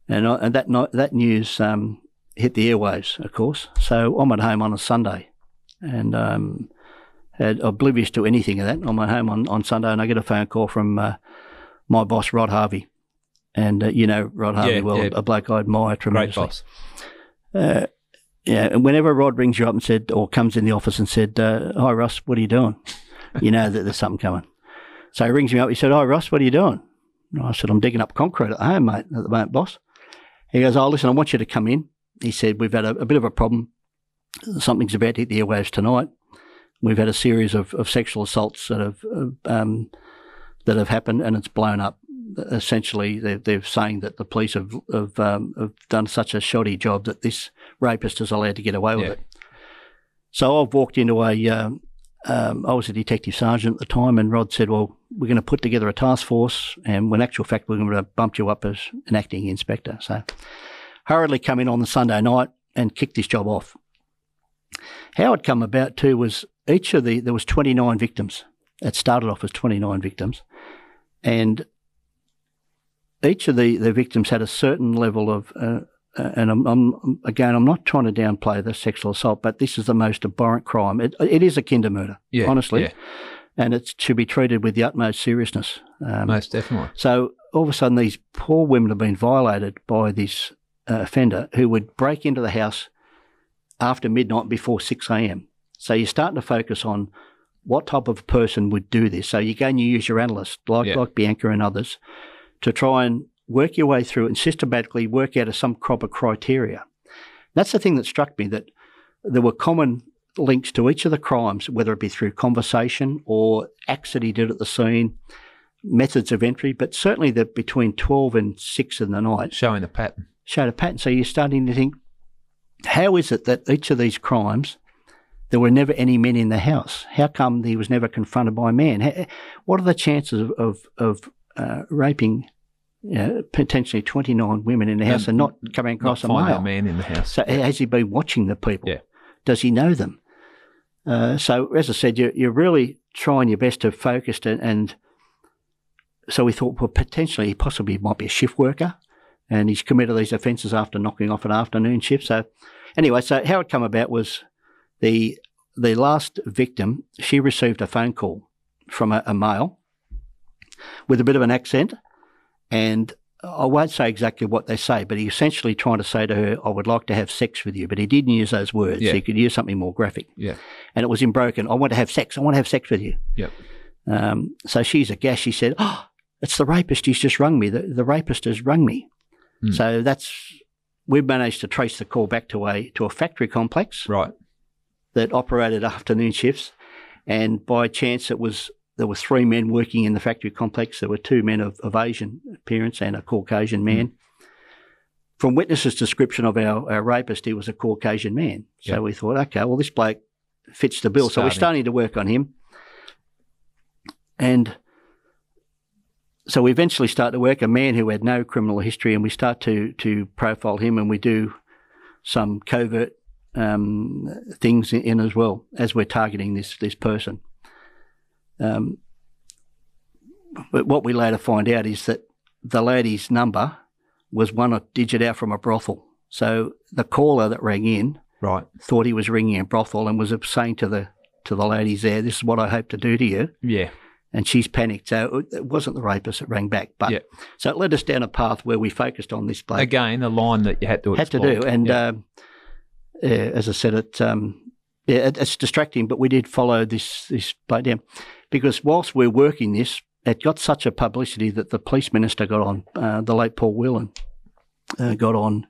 and I, and that no, that news um, hit the airwaves, of course. So I'm at home on a Sunday, and um, had oblivious to anything of that. I'm at home on, on Sunday, and I get a phone call from uh, my boss, Rod Harvey, and uh, you know Rod Harvey yeah, well, yeah. a bloke I admire tremendously. Great boss. Uh, yeah, and whenever Rod rings you up and said, or comes in the office and said, uh, "Hi Russ, what are you doing?" you know that there's something coming. So he rings me up. He said, "Oh, Russ, what are you doing?" And I said, "I'm digging up concrete at home, mate, at the moment, boss." He goes, "Oh, listen, I want you to come in." He said, "We've had a, a bit of a problem. Something's about to hit the airwaves tonight. We've had a series of, of sexual assaults that have um, that have happened, and it's blown up. Essentially, they're, they're saying that the police have have, um, have done such a shoddy job that this rapist is allowed to get away with yeah. it." So I've walked into a um, Um, I was a detective sergeant at the time, and Rod said, "Well, we're going to put together a task force, and in actual fact, we're going to bump you up as an acting inspector." So hurriedly come in on the Sunday night and kick this job off. How it come about too was each of the, there was twenty-nine victims. It started off as twenty-nine victims, and each of the, the victims had a certain level of, uh, Uh, and I'm, I'm again, I'm not trying to downplay the sexual assault, but this is the most abhorrent crime. It, it is a kinder murder, yeah, honestly, yeah. and it should be treated with the utmost seriousness. Um, most definitely. So all of a sudden, these poor women have been violated by this uh, offender who would break into the house after midnight before six a m So you're starting to focus on what type of person would do this. So you go and you use your analysts, like, yeah. like Bianca and others, to try and work your way through and systematically work out some proper criteria. That's the thing that struck me, that there were common links to each of the crimes, whether it be through conversation or acts that he did at the scene, methods of entry, but certainly that between twelve and six in the night. Showing the pattern. Showed a pattern. So you're starting to think, how is it that each of these crimes, there were never any men in the house? How come he was never confronted by a man? How, what are the chances of, of, of uh, raping Uh, potentially twenty-nine women in the house, um, and not coming across not a male. man in the house. So yeah. has he been watching the people? Yeah. Does he know them? Uh, so as I said, you're, you're really trying your best to focus, and, and so we thought, well, potentially he possibly might be a shift worker, and he's committed these offences after knocking off an afternoon shift. So anyway, so how it come about was the the last victim, she received a phone call from a, a male with a bit of an accent. And I won't say exactly what they say, but he essentially trying to say to her, "I would like to have sex with you," but he didn't use those words. Yeah. He could use something more graphic. Yeah. And it was in broken, "I want to have sex. I want to have sex with you." Yep. Um, so she's aghast. She said, "Oh, it's the rapist. He's just rung me. The, the rapist has rung me." Mm. So that's, we've managed to trace the call back to a, to a factory complex. Right. That operated afternoon shifts. And by chance it was, there were three men working in the factory complex. There were two men of, of Asian appearance and a Caucasian man. Mm. From witnesses' description of our, our rapist, he was a Caucasian man. So yep. we thought, okay, well, this bloke fits the bill. Starting. So we're starting to work on him. And so we eventually start to work a man who had no criminal history, and we start to to profile him, and we do some covert um, things in, in as well as we're targeting this this person. Um, but what we later find out is that the lady's number was one digit out from a brothel. So the caller that rang in right. thought he was ringing a brothel and was saying to the to the ladies there, this is what I hope to do to you. Yeah. And she's panicked. So it wasn't the rapist that rang back. But yep. So it led us down a path where we focused on this bloke. Again, a line that you had to explore. Had to do. And yep. um, yeah, as I said, it, um, yeah, it, it's distracting, but we did follow this, this bloke down. Because whilst we're working this, it got such a publicity that the police minister got on, uh, the late Paul Whelan, uh, got on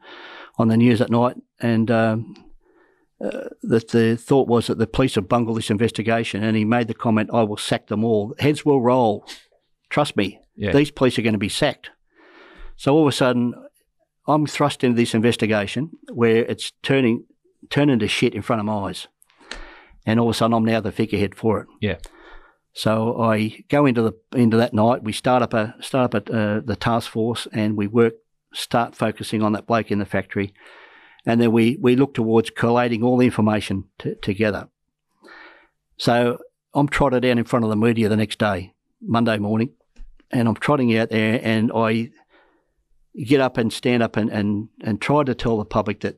on the news at night. And um, uh, that the thought was that the police have bungled this investigation, and he made the comment, I will sack them all. Heads will roll. Trust me, yeah. These police are going to be sacked. So all of a sudden, I'm thrust into this investigation where it's turning, turning to shit in front of my eyes. And all of a sudden, I'm now the figurehead for it. Yeah. So I go into the into that night. We start up a start up a, uh, the task force, and we work start focusing on that bloke in the factory, and then we we look towards collating all the information t together. So I'm trotted out in front of the media the next day, Monday morning, and I'm trotting out there, and I get up and stand up and and and try to tell the public that.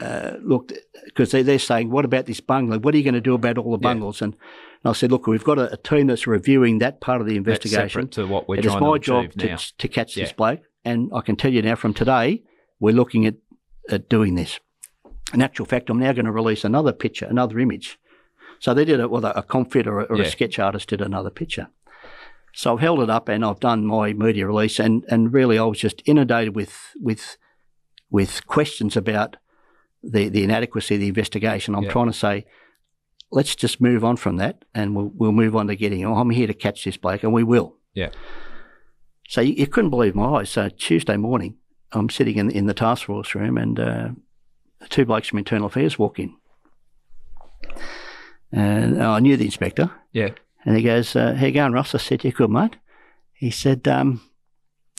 Uh, look, because they, they're saying, what about this bungalow? What are you going to do about all the bungalows? Yeah. And, and I said, look, we've got a, a team that's reviewing that part of the investigation. That's separate to what we're trying to achieve now. It is my job to, to catch yeah. this bloke. And I can tell you now from today, we're looking at, at doing this. In actual fact, I'm now going to release another picture, another image. So they did it with a, a confit or, a, or yeah. a sketch artist did another picture. So I've held it up and I've done my media release. And, and really, I was just inundated with, with, with questions about The, the inadequacy of the investigation. I'm yeah. trying to say, let's just move on from that and we'll, we'll move on to getting, oh, I'm here to catch this bloke, and we will. Yeah. So you, you couldn't believe my eyes. So Tuesday morning, I'm sitting in, in the task force room, and uh, two blokes from Internal Affairs walk in. And I knew the inspector. Yeah. And he goes, uh, how you going, Ross? I said, you good, mate? He said, um,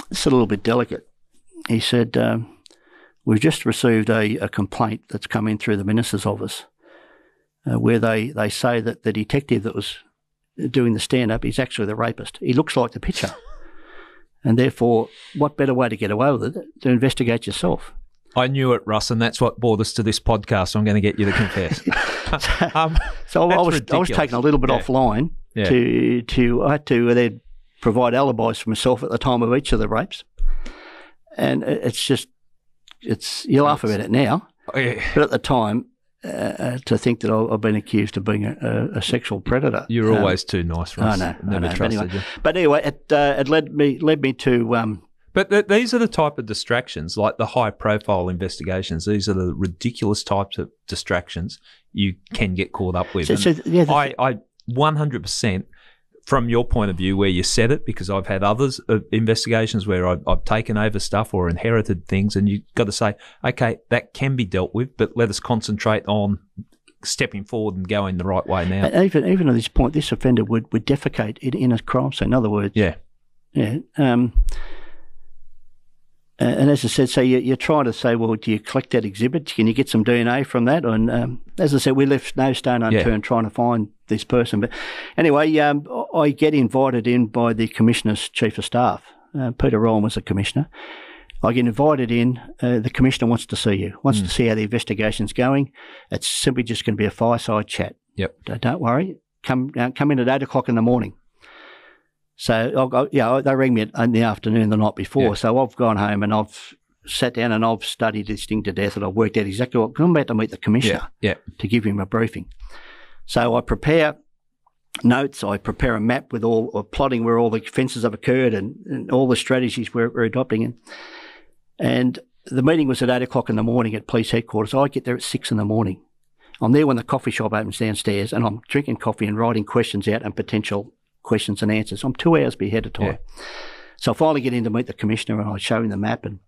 it's a little bit delicate. He said, um, we've just received a, a complaint that's come in through the minister's office uh, where they, they say that the detective that was doing the stand-up is actually the rapist. He looks like the picture. And therefore, what better way to get away with it to investigate yourself? I knew it, Russ, and that's what brought us to this podcast. I'm going to get you to confess. so um, so I, was, I was taken a little bit yeah. offline. Yeah. To, to, I had to then provide alibis for myself at the time of each of the rapes. And it's just... It's you laugh about it now, oh, yeah. but at the time, uh, to think that I've been accused of being a, a sexual predator. You were um, always too nice, Russ. I know, never I know. trusted but anyway, you. But anyway, it uh, it led me led me to. Um, but th these are the type of distractions, like the high-profile investigations. These are the ridiculous types of distractions you can get caught up with. So, so, yeah, I, I one hundred percent. From your point of view, where you said it, because I've had others uh, investigations where I've, I've taken over stuff or inherited things, and you've got to say, okay, that can be dealt with, but let us concentrate on stepping forward and going the right way now. And even even at this point, this offender would would defecate in, in a crime scene. In other words, yeah, yeah. Um, and as I said, so you, you're trying to say, well, do you collect that exhibit? Can you get some D N A from that? And um, as I said, we left no stone unturned yeah. trying to find this person. But anyway, um, I get invited in by the Commissioner's Chief of Staff. Uh, Peter Ryan was the Commissioner. I get invited in. Uh, the Commissioner wants to see you, wants mm. to see how the investigation's going. It's simply just going to be a fireside chat. Yep. So don't worry. Come uh, come in at eight o'clock in the morning. So, I, yeah, they rang me in the afternoon the night before. Yeah. So I've gone home and I've sat down and I've studied this thing to death, and I've worked out exactly what – I'm about to meet the Commissioner yeah. Yeah. to give him a briefing. So I prepare notes, I prepare a map with all – or plotting where all the offences have occurred and, and all the strategies we're, we're adopting. And, and the meeting was at eight o'clock in the morning at police headquarters. I get there at six in the morning. I'm there when the coffee shop opens downstairs, and I'm drinking coffee and writing questions out and potential – questions and answers. I'm two hours ahead of time. Yeah. So I finally get in to meet the Commissioner, and I show him the map and,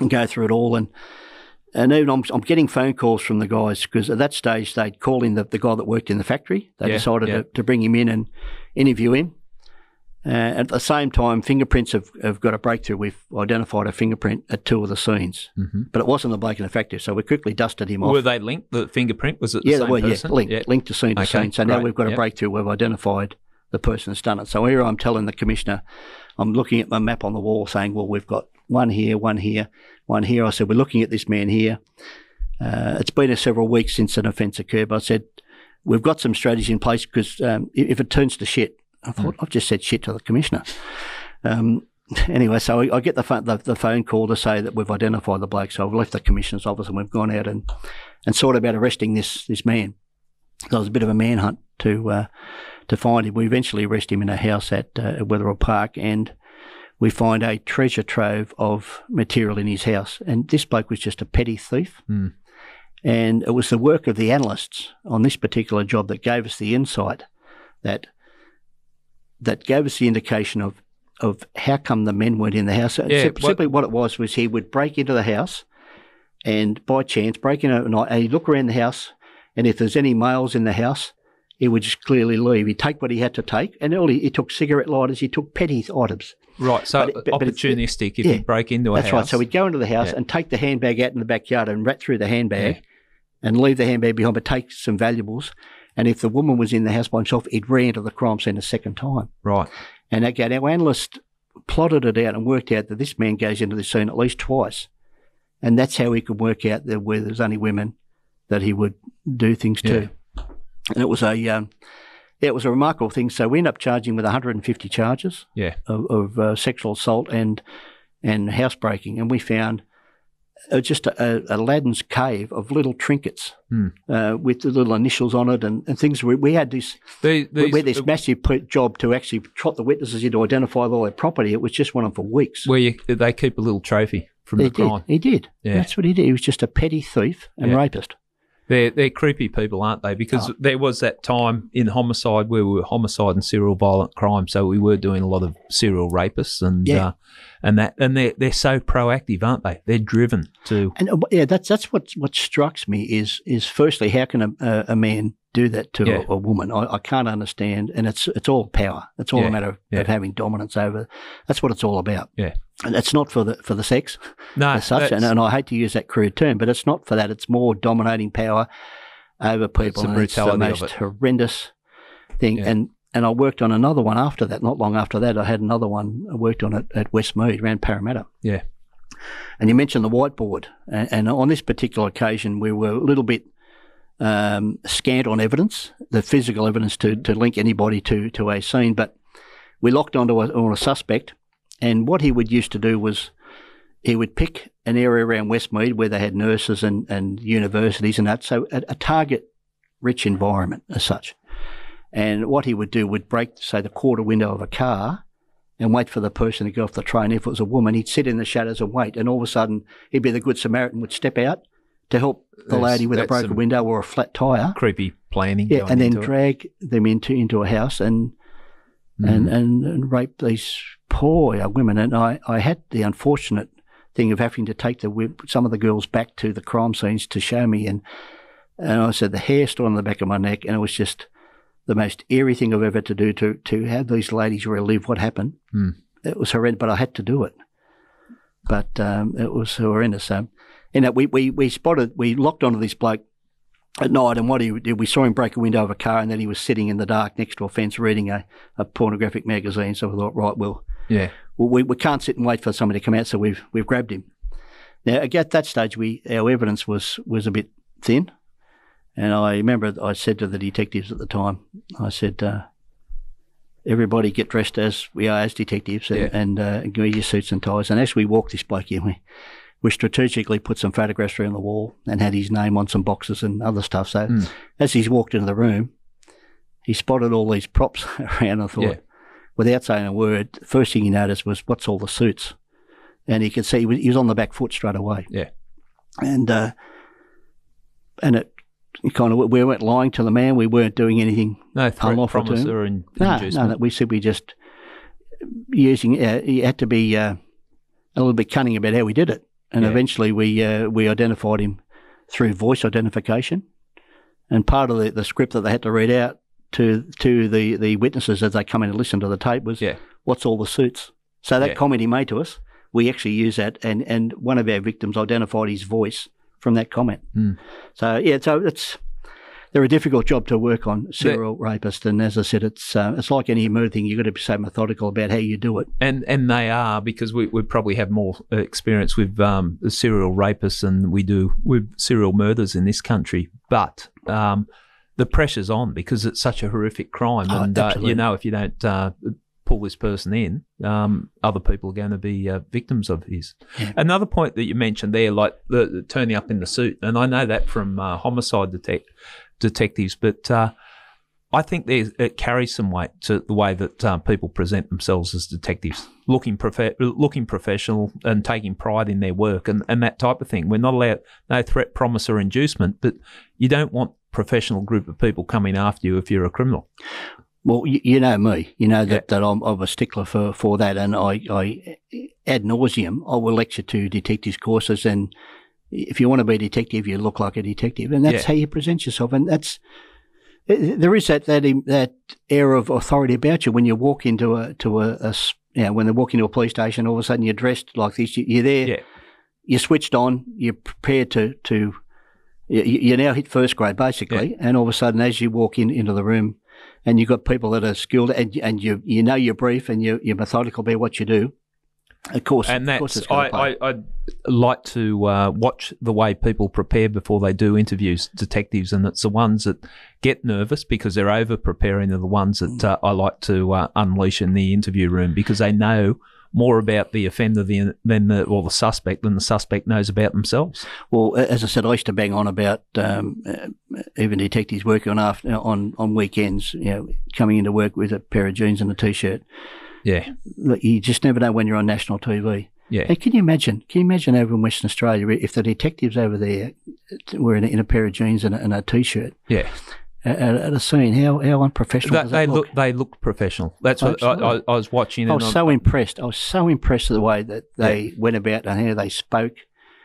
and go through it all. And and even I'm, I'm getting phone calls from the guys, because at that stage they'd call in the, the guy that worked in the factory. They yeah, decided yeah. To, to bring him in and interview him. Uh, at the same time, fingerprints have, have got a breakthrough. We've identified a fingerprint at two of the scenes, mm-hmm. but it wasn't the bloke in the factory, so we quickly dusted him off. Were they linked? The fingerprint was it? The yeah, same they were. Person? Yeah, linked, yeah. linked to scene to okay, scene. So great. Now we've got a yep. breakthrough. We've identified the person that's done it. So here I'm telling the Commissioner, I'm looking at my map on the wall saying, well, we've got one here, one here, one here. I said, we're looking at this man here. Uh, it's been a several weeks since an offence occurred, but I said, we've got some strategy in place because um, if it turns to shit, I thought, mm. I've just said shit to the commissioner. Um, anyway, so I, I get the, pho- the, the phone call to say that we've identified the bloke. So I've left the commissioner's office and we've gone out and, and sought about arresting this this man. So it was a bit of a manhunt to uh, to find him. We eventually arrest him in a house at, uh, at Wetherill Park, and we find a treasure trove of material in his house. And this bloke was just a petty thief. Mm. And it was the work of the analysts on this particular job that gave us the insight, that that gave us the indication of, of how come the men weren't in the house. Yeah, Sim- what, simply what it was was he would break into the house and by chance break in overnight and he'd look around the house, and if there's any males in the house, he would just clearly leave. He'd take what he had to take, and all he, he took cigarette lighters, he took petty items. Right, so but, but, opportunistic but if yeah, you break into a that's house. That's right, so he'd go into the house yeah. and take the handbag out in the backyard and rat through the handbag yeah. and leave the handbag behind, but take some valuables. And if the woman was in the house by himself, he'd re-enter the crime scene a second time. Right. And again, our analyst plotted it out and worked out that this man goes into the scene at least twice. And that's how he could work out that where there's only women that he would do things yeah. to. And it was a... Um, Yeah, it was a remarkable thing. So we ended up charging with one hundred fifty charges yeah. of, of uh, sexual assault and and housebreaking, and we found uh, just a, a Aladdin's cave of little trinkets mm. uh, with the little initials on it and, and things. We, we had this the, these, we had this uh, massive job to actually trot the witnesses in to identify all their property. It was just one on for weeks. Where you, they keep a little trophy from he the did. crime. He did. Yeah. That's what he did. He was just a petty thief and yeah. rapist. They're, they're creepy people, aren't they? Because oh. there was that time in homicide where we were homicide and serial violent crime, so we were doing a lot of serial rapists and yeah. uh, and that and they're they're so proactive, aren't they? They're driven to and uh, yeah. That's that's what what strikes me is is firstly, how can a, a man do that to yeah. a, a woman? I, I can't understand, and it's it's all power. It's all yeah. a matter of, yeah. of having dominance over. That's what it's all about. Yeah, and it's not for the for the sex. No, as such, and, and I hate to use that crude term, but it's not for that. It's more dominating power over people. It's the brutality and it's the most of it. Horrendous thing. Yeah. And and I worked on another one after that. Not long after that, I had another one. I worked on it at Westmead around Parramatta. Yeah. And you mentioned the whiteboard, and, and on this particular occasion, we were a little bit. Um, scant on evidence, the physical evidence to, to link anybody to, to a scene, but we locked onto a, on a suspect, and what he would used to do was he would pick an area around Westmead where they had nurses and, and universities and that, so a, a target-rich environment as such. And what he would do would break, say, the quarter window of a car and wait for the person to get off the train. If it was a woman, he'd sit in the shadows and wait, and all of a sudden he'd be the good Samaritan, would step out to help the that's, lady with a broken window or a flat tyre. Creepy planning. Yeah, and then drag it. them into into a house and, mm. and and and rape these poor young women. And I, I had the unfortunate thing of having to take the some of the girls back to the crime scenes to show me. And and I said, the hair stood on the back of my neck, and it was just the most eerie thing I've ever to do to, to have these ladies relive what happened. Mm. It was horrendous, but I had to do it. But um, it was horrendous. So... And that we, we, we spotted, we locked onto this bloke at night, and what he did, we saw him break a window of a car, and then he was sitting in the dark next to a fence reading a, a pornographic magazine. So we thought, right, well, yeah. well we, we can't sit and wait for somebody to come out, so we've we've grabbed him. Now, at that stage, we our evidence was, was a bit thin, and I remember I said to the detectives at the time, I said, uh, everybody get dressed as we are as detectives and, yeah. and uh, wear your suits and ties. And as we walked this bloke in, we... We strategically put some photographs around the wall and had his name on some boxes and other stuff. So mm. as he's walked into the room, he spotted all these props around. I thought, yeah. without saying a word, the first thing he noticed was, what's all the suits? And he could see he was, he was on the back foot straight away. Yeah, and uh, and it kind of we weren't lying to the man. We weren't doing anything no unlawful to him. Or in, no, no, that we said we just using. Uh, he had to be uh, a little bit cunning about how we did it. And yeah. eventually we uh, we identified him through voice identification, and part of the, the script that they had to read out to to the, the witnesses as they come in and listen to the tape was, yeah. what's all the suits? So that yeah. comment he made to us, we actually use that, and, and one of our victims identified his voice from that comment. Mm. So, yeah, so it's they're a difficult job to work on, serial they, rapists. And as I said, it's uh, it's like any murder thing. You've got to be so methodical about how you do it. And and they are, because we, we probably have more experience with um, serial rapists than we do with serial murders in this country. But um, the pressure's on because it's such a horrific crime. Oh, and, uh, you know, if you don't uh, pull this person in, um, other people are going to be uh, victims of his. Yeah. Another point that you mentioned there, like the, the turning up in the suit, and I know that from uh, homicide detect detectives, but uh, I think there's, it carries some weight to the way that uh, people present themselves as detectives, looking prof- looking professional and taking pride in their work and, and that type of thing. We're not allowed, no threat, promise or inducement, but you don't want a professional group of people coming after you if you're a criminal. Well, you, you know me. You know that, yeah. that I'm, I'm a stickler for, for that, and I, I ad nauseum, I will lecture to detectives' courses, and if you want to be a detective, you look like a detective, and that's yeah. how you present yourself. And that's there is that that that air of authority about you when you walk into a to a, a you know, when they walk into a police station. All of a sudden, you're dressed like this. You're there. Yeah. You're switched on. You're prepared to to. You now hit first grade basically, yeah. and all of a sudden, as you walk in into the room. And you've got people that are skilled, and and you you know you're brief, and you you're methodical about what you do. Of course, and that's of course it's I, I I like to uh, watch the way people prepare before they do interviews, detectives, and it's the ones that get nervous because they're over preparing are the ones that uh, I like to uh, unleash in the interview room because they know more about the offender than, than the, or the suspect than the suspect knows about themselves. Well, as I said, I used to bang on about um, uh, even detectives working on after, on on weekends, you know, coming into work with a pair of jeans and a t-shirt. Yeah, you just never know when you're on national T V. Yeah, hey, can you imagine? Can you imagine over in Western Australia if the detectives over there were in a, in a pair of jeans and a, and a t-shirt? Yeah. At a scene, how how unprofessional. They, does that they look? look they looked professional. That's what I, I, I was watching. And I was so I'm, impressed. I was so impressed with the way that they yeah. went about and how they spoke.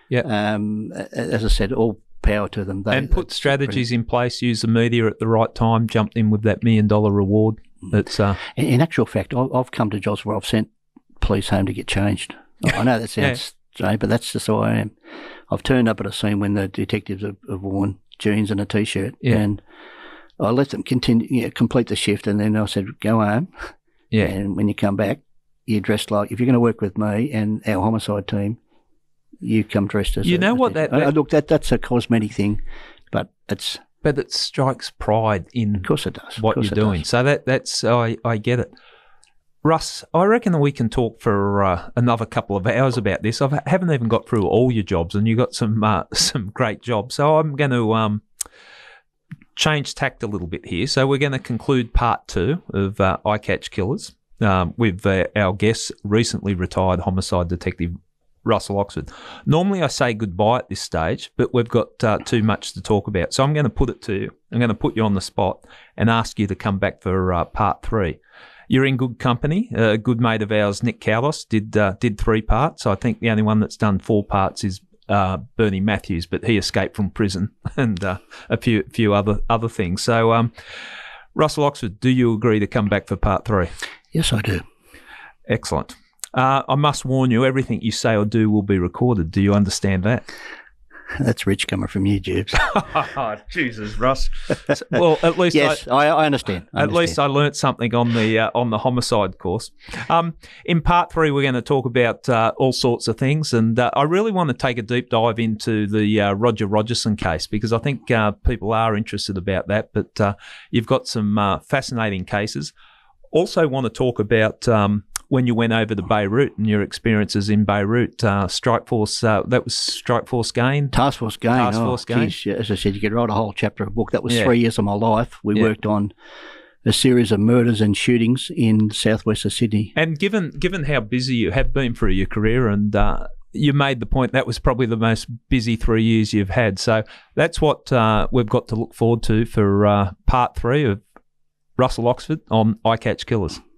Yeah. Um. As I said, all power to them. They, and put strategies in place. Use the media at the right time. Jumped in with that million dollar reward. That's. Uh, in, in actual fact, I, I've come to jobs where I've sent police home to get changed. I know that sounds yeah. strange, but that's just how I am. I've turned up at a scene when the detectives have, have worn jeans and a t-shirt yeah. and. I let them continue, you know, complete the shift, and then I said, "Go home." Yeah. And when you come back, you're dressed like if you're going to work with me and our homicide team, you come dressed as. You a, know what that, that I, look that that's a cosmetic thing, but it's but it strikes pride in. Of course it does. What you're doing, does. so that that's I I get it. Russ, I reckon that we can talk for uh, another couple of hours about this. I haven't even got through all your jobs, and you got some uh, some great jobs. So I'm going to um. change tact a little bit here. So we're going to conclude part two of uh, Eye Catch Killers um, with uh, our guest, recently retired homicide detective Russell Oxford. Normally I say goodbye at this stage, but we've got uh, too much to talk about. So I'm going to put it to you. I'm going to put you on the spot and ask you to come back for uh, part three. You're in good company. A good mate of ours, Nick Cowlos, did, uh, did three parts. I think the only one that's done four parts is Uh, Bernie Matthews, but he escaped from prison and uh, a few few other other things. So, um, Russell Oxford, do you agree to come back for part three? Yes, I do. Excellent. Uh, I must warn you, everything you say or do will be recorded. Do you understand that? That's rich coming from you, Jubes. Oh, Jesus, Russ. Well, at least yes, I, I, I understand. I at understand. least I learnt something on the uh, on the homicide course. Um, in part three, we're going to talk about uh, all sorts of things, and uh, I really want to take a deep dive into the uh, Roger Rogerson case because I think uh, people are interested about that. But uh, you've got some uh, fascinating cases. Also, want to talk about. Um, When you went over to Beirut and your experiences in Beirut, uh, Strike Force, uh, that was Strike Force Gain? Task Force Gain. Task Force oh, Gain. Geez, as I said, you could write a whole chapter of a book. That was yeah. three years of my life. We yeah. worked on a series of murders and shootings in southwest of Sydney. And given given how busy you have been through your career, and uh, you made the point that was probably the most busy three years you've had. So that's what uh, we've got to look forward to for uh, part three of Russell Oxford on Eye Catch Killers.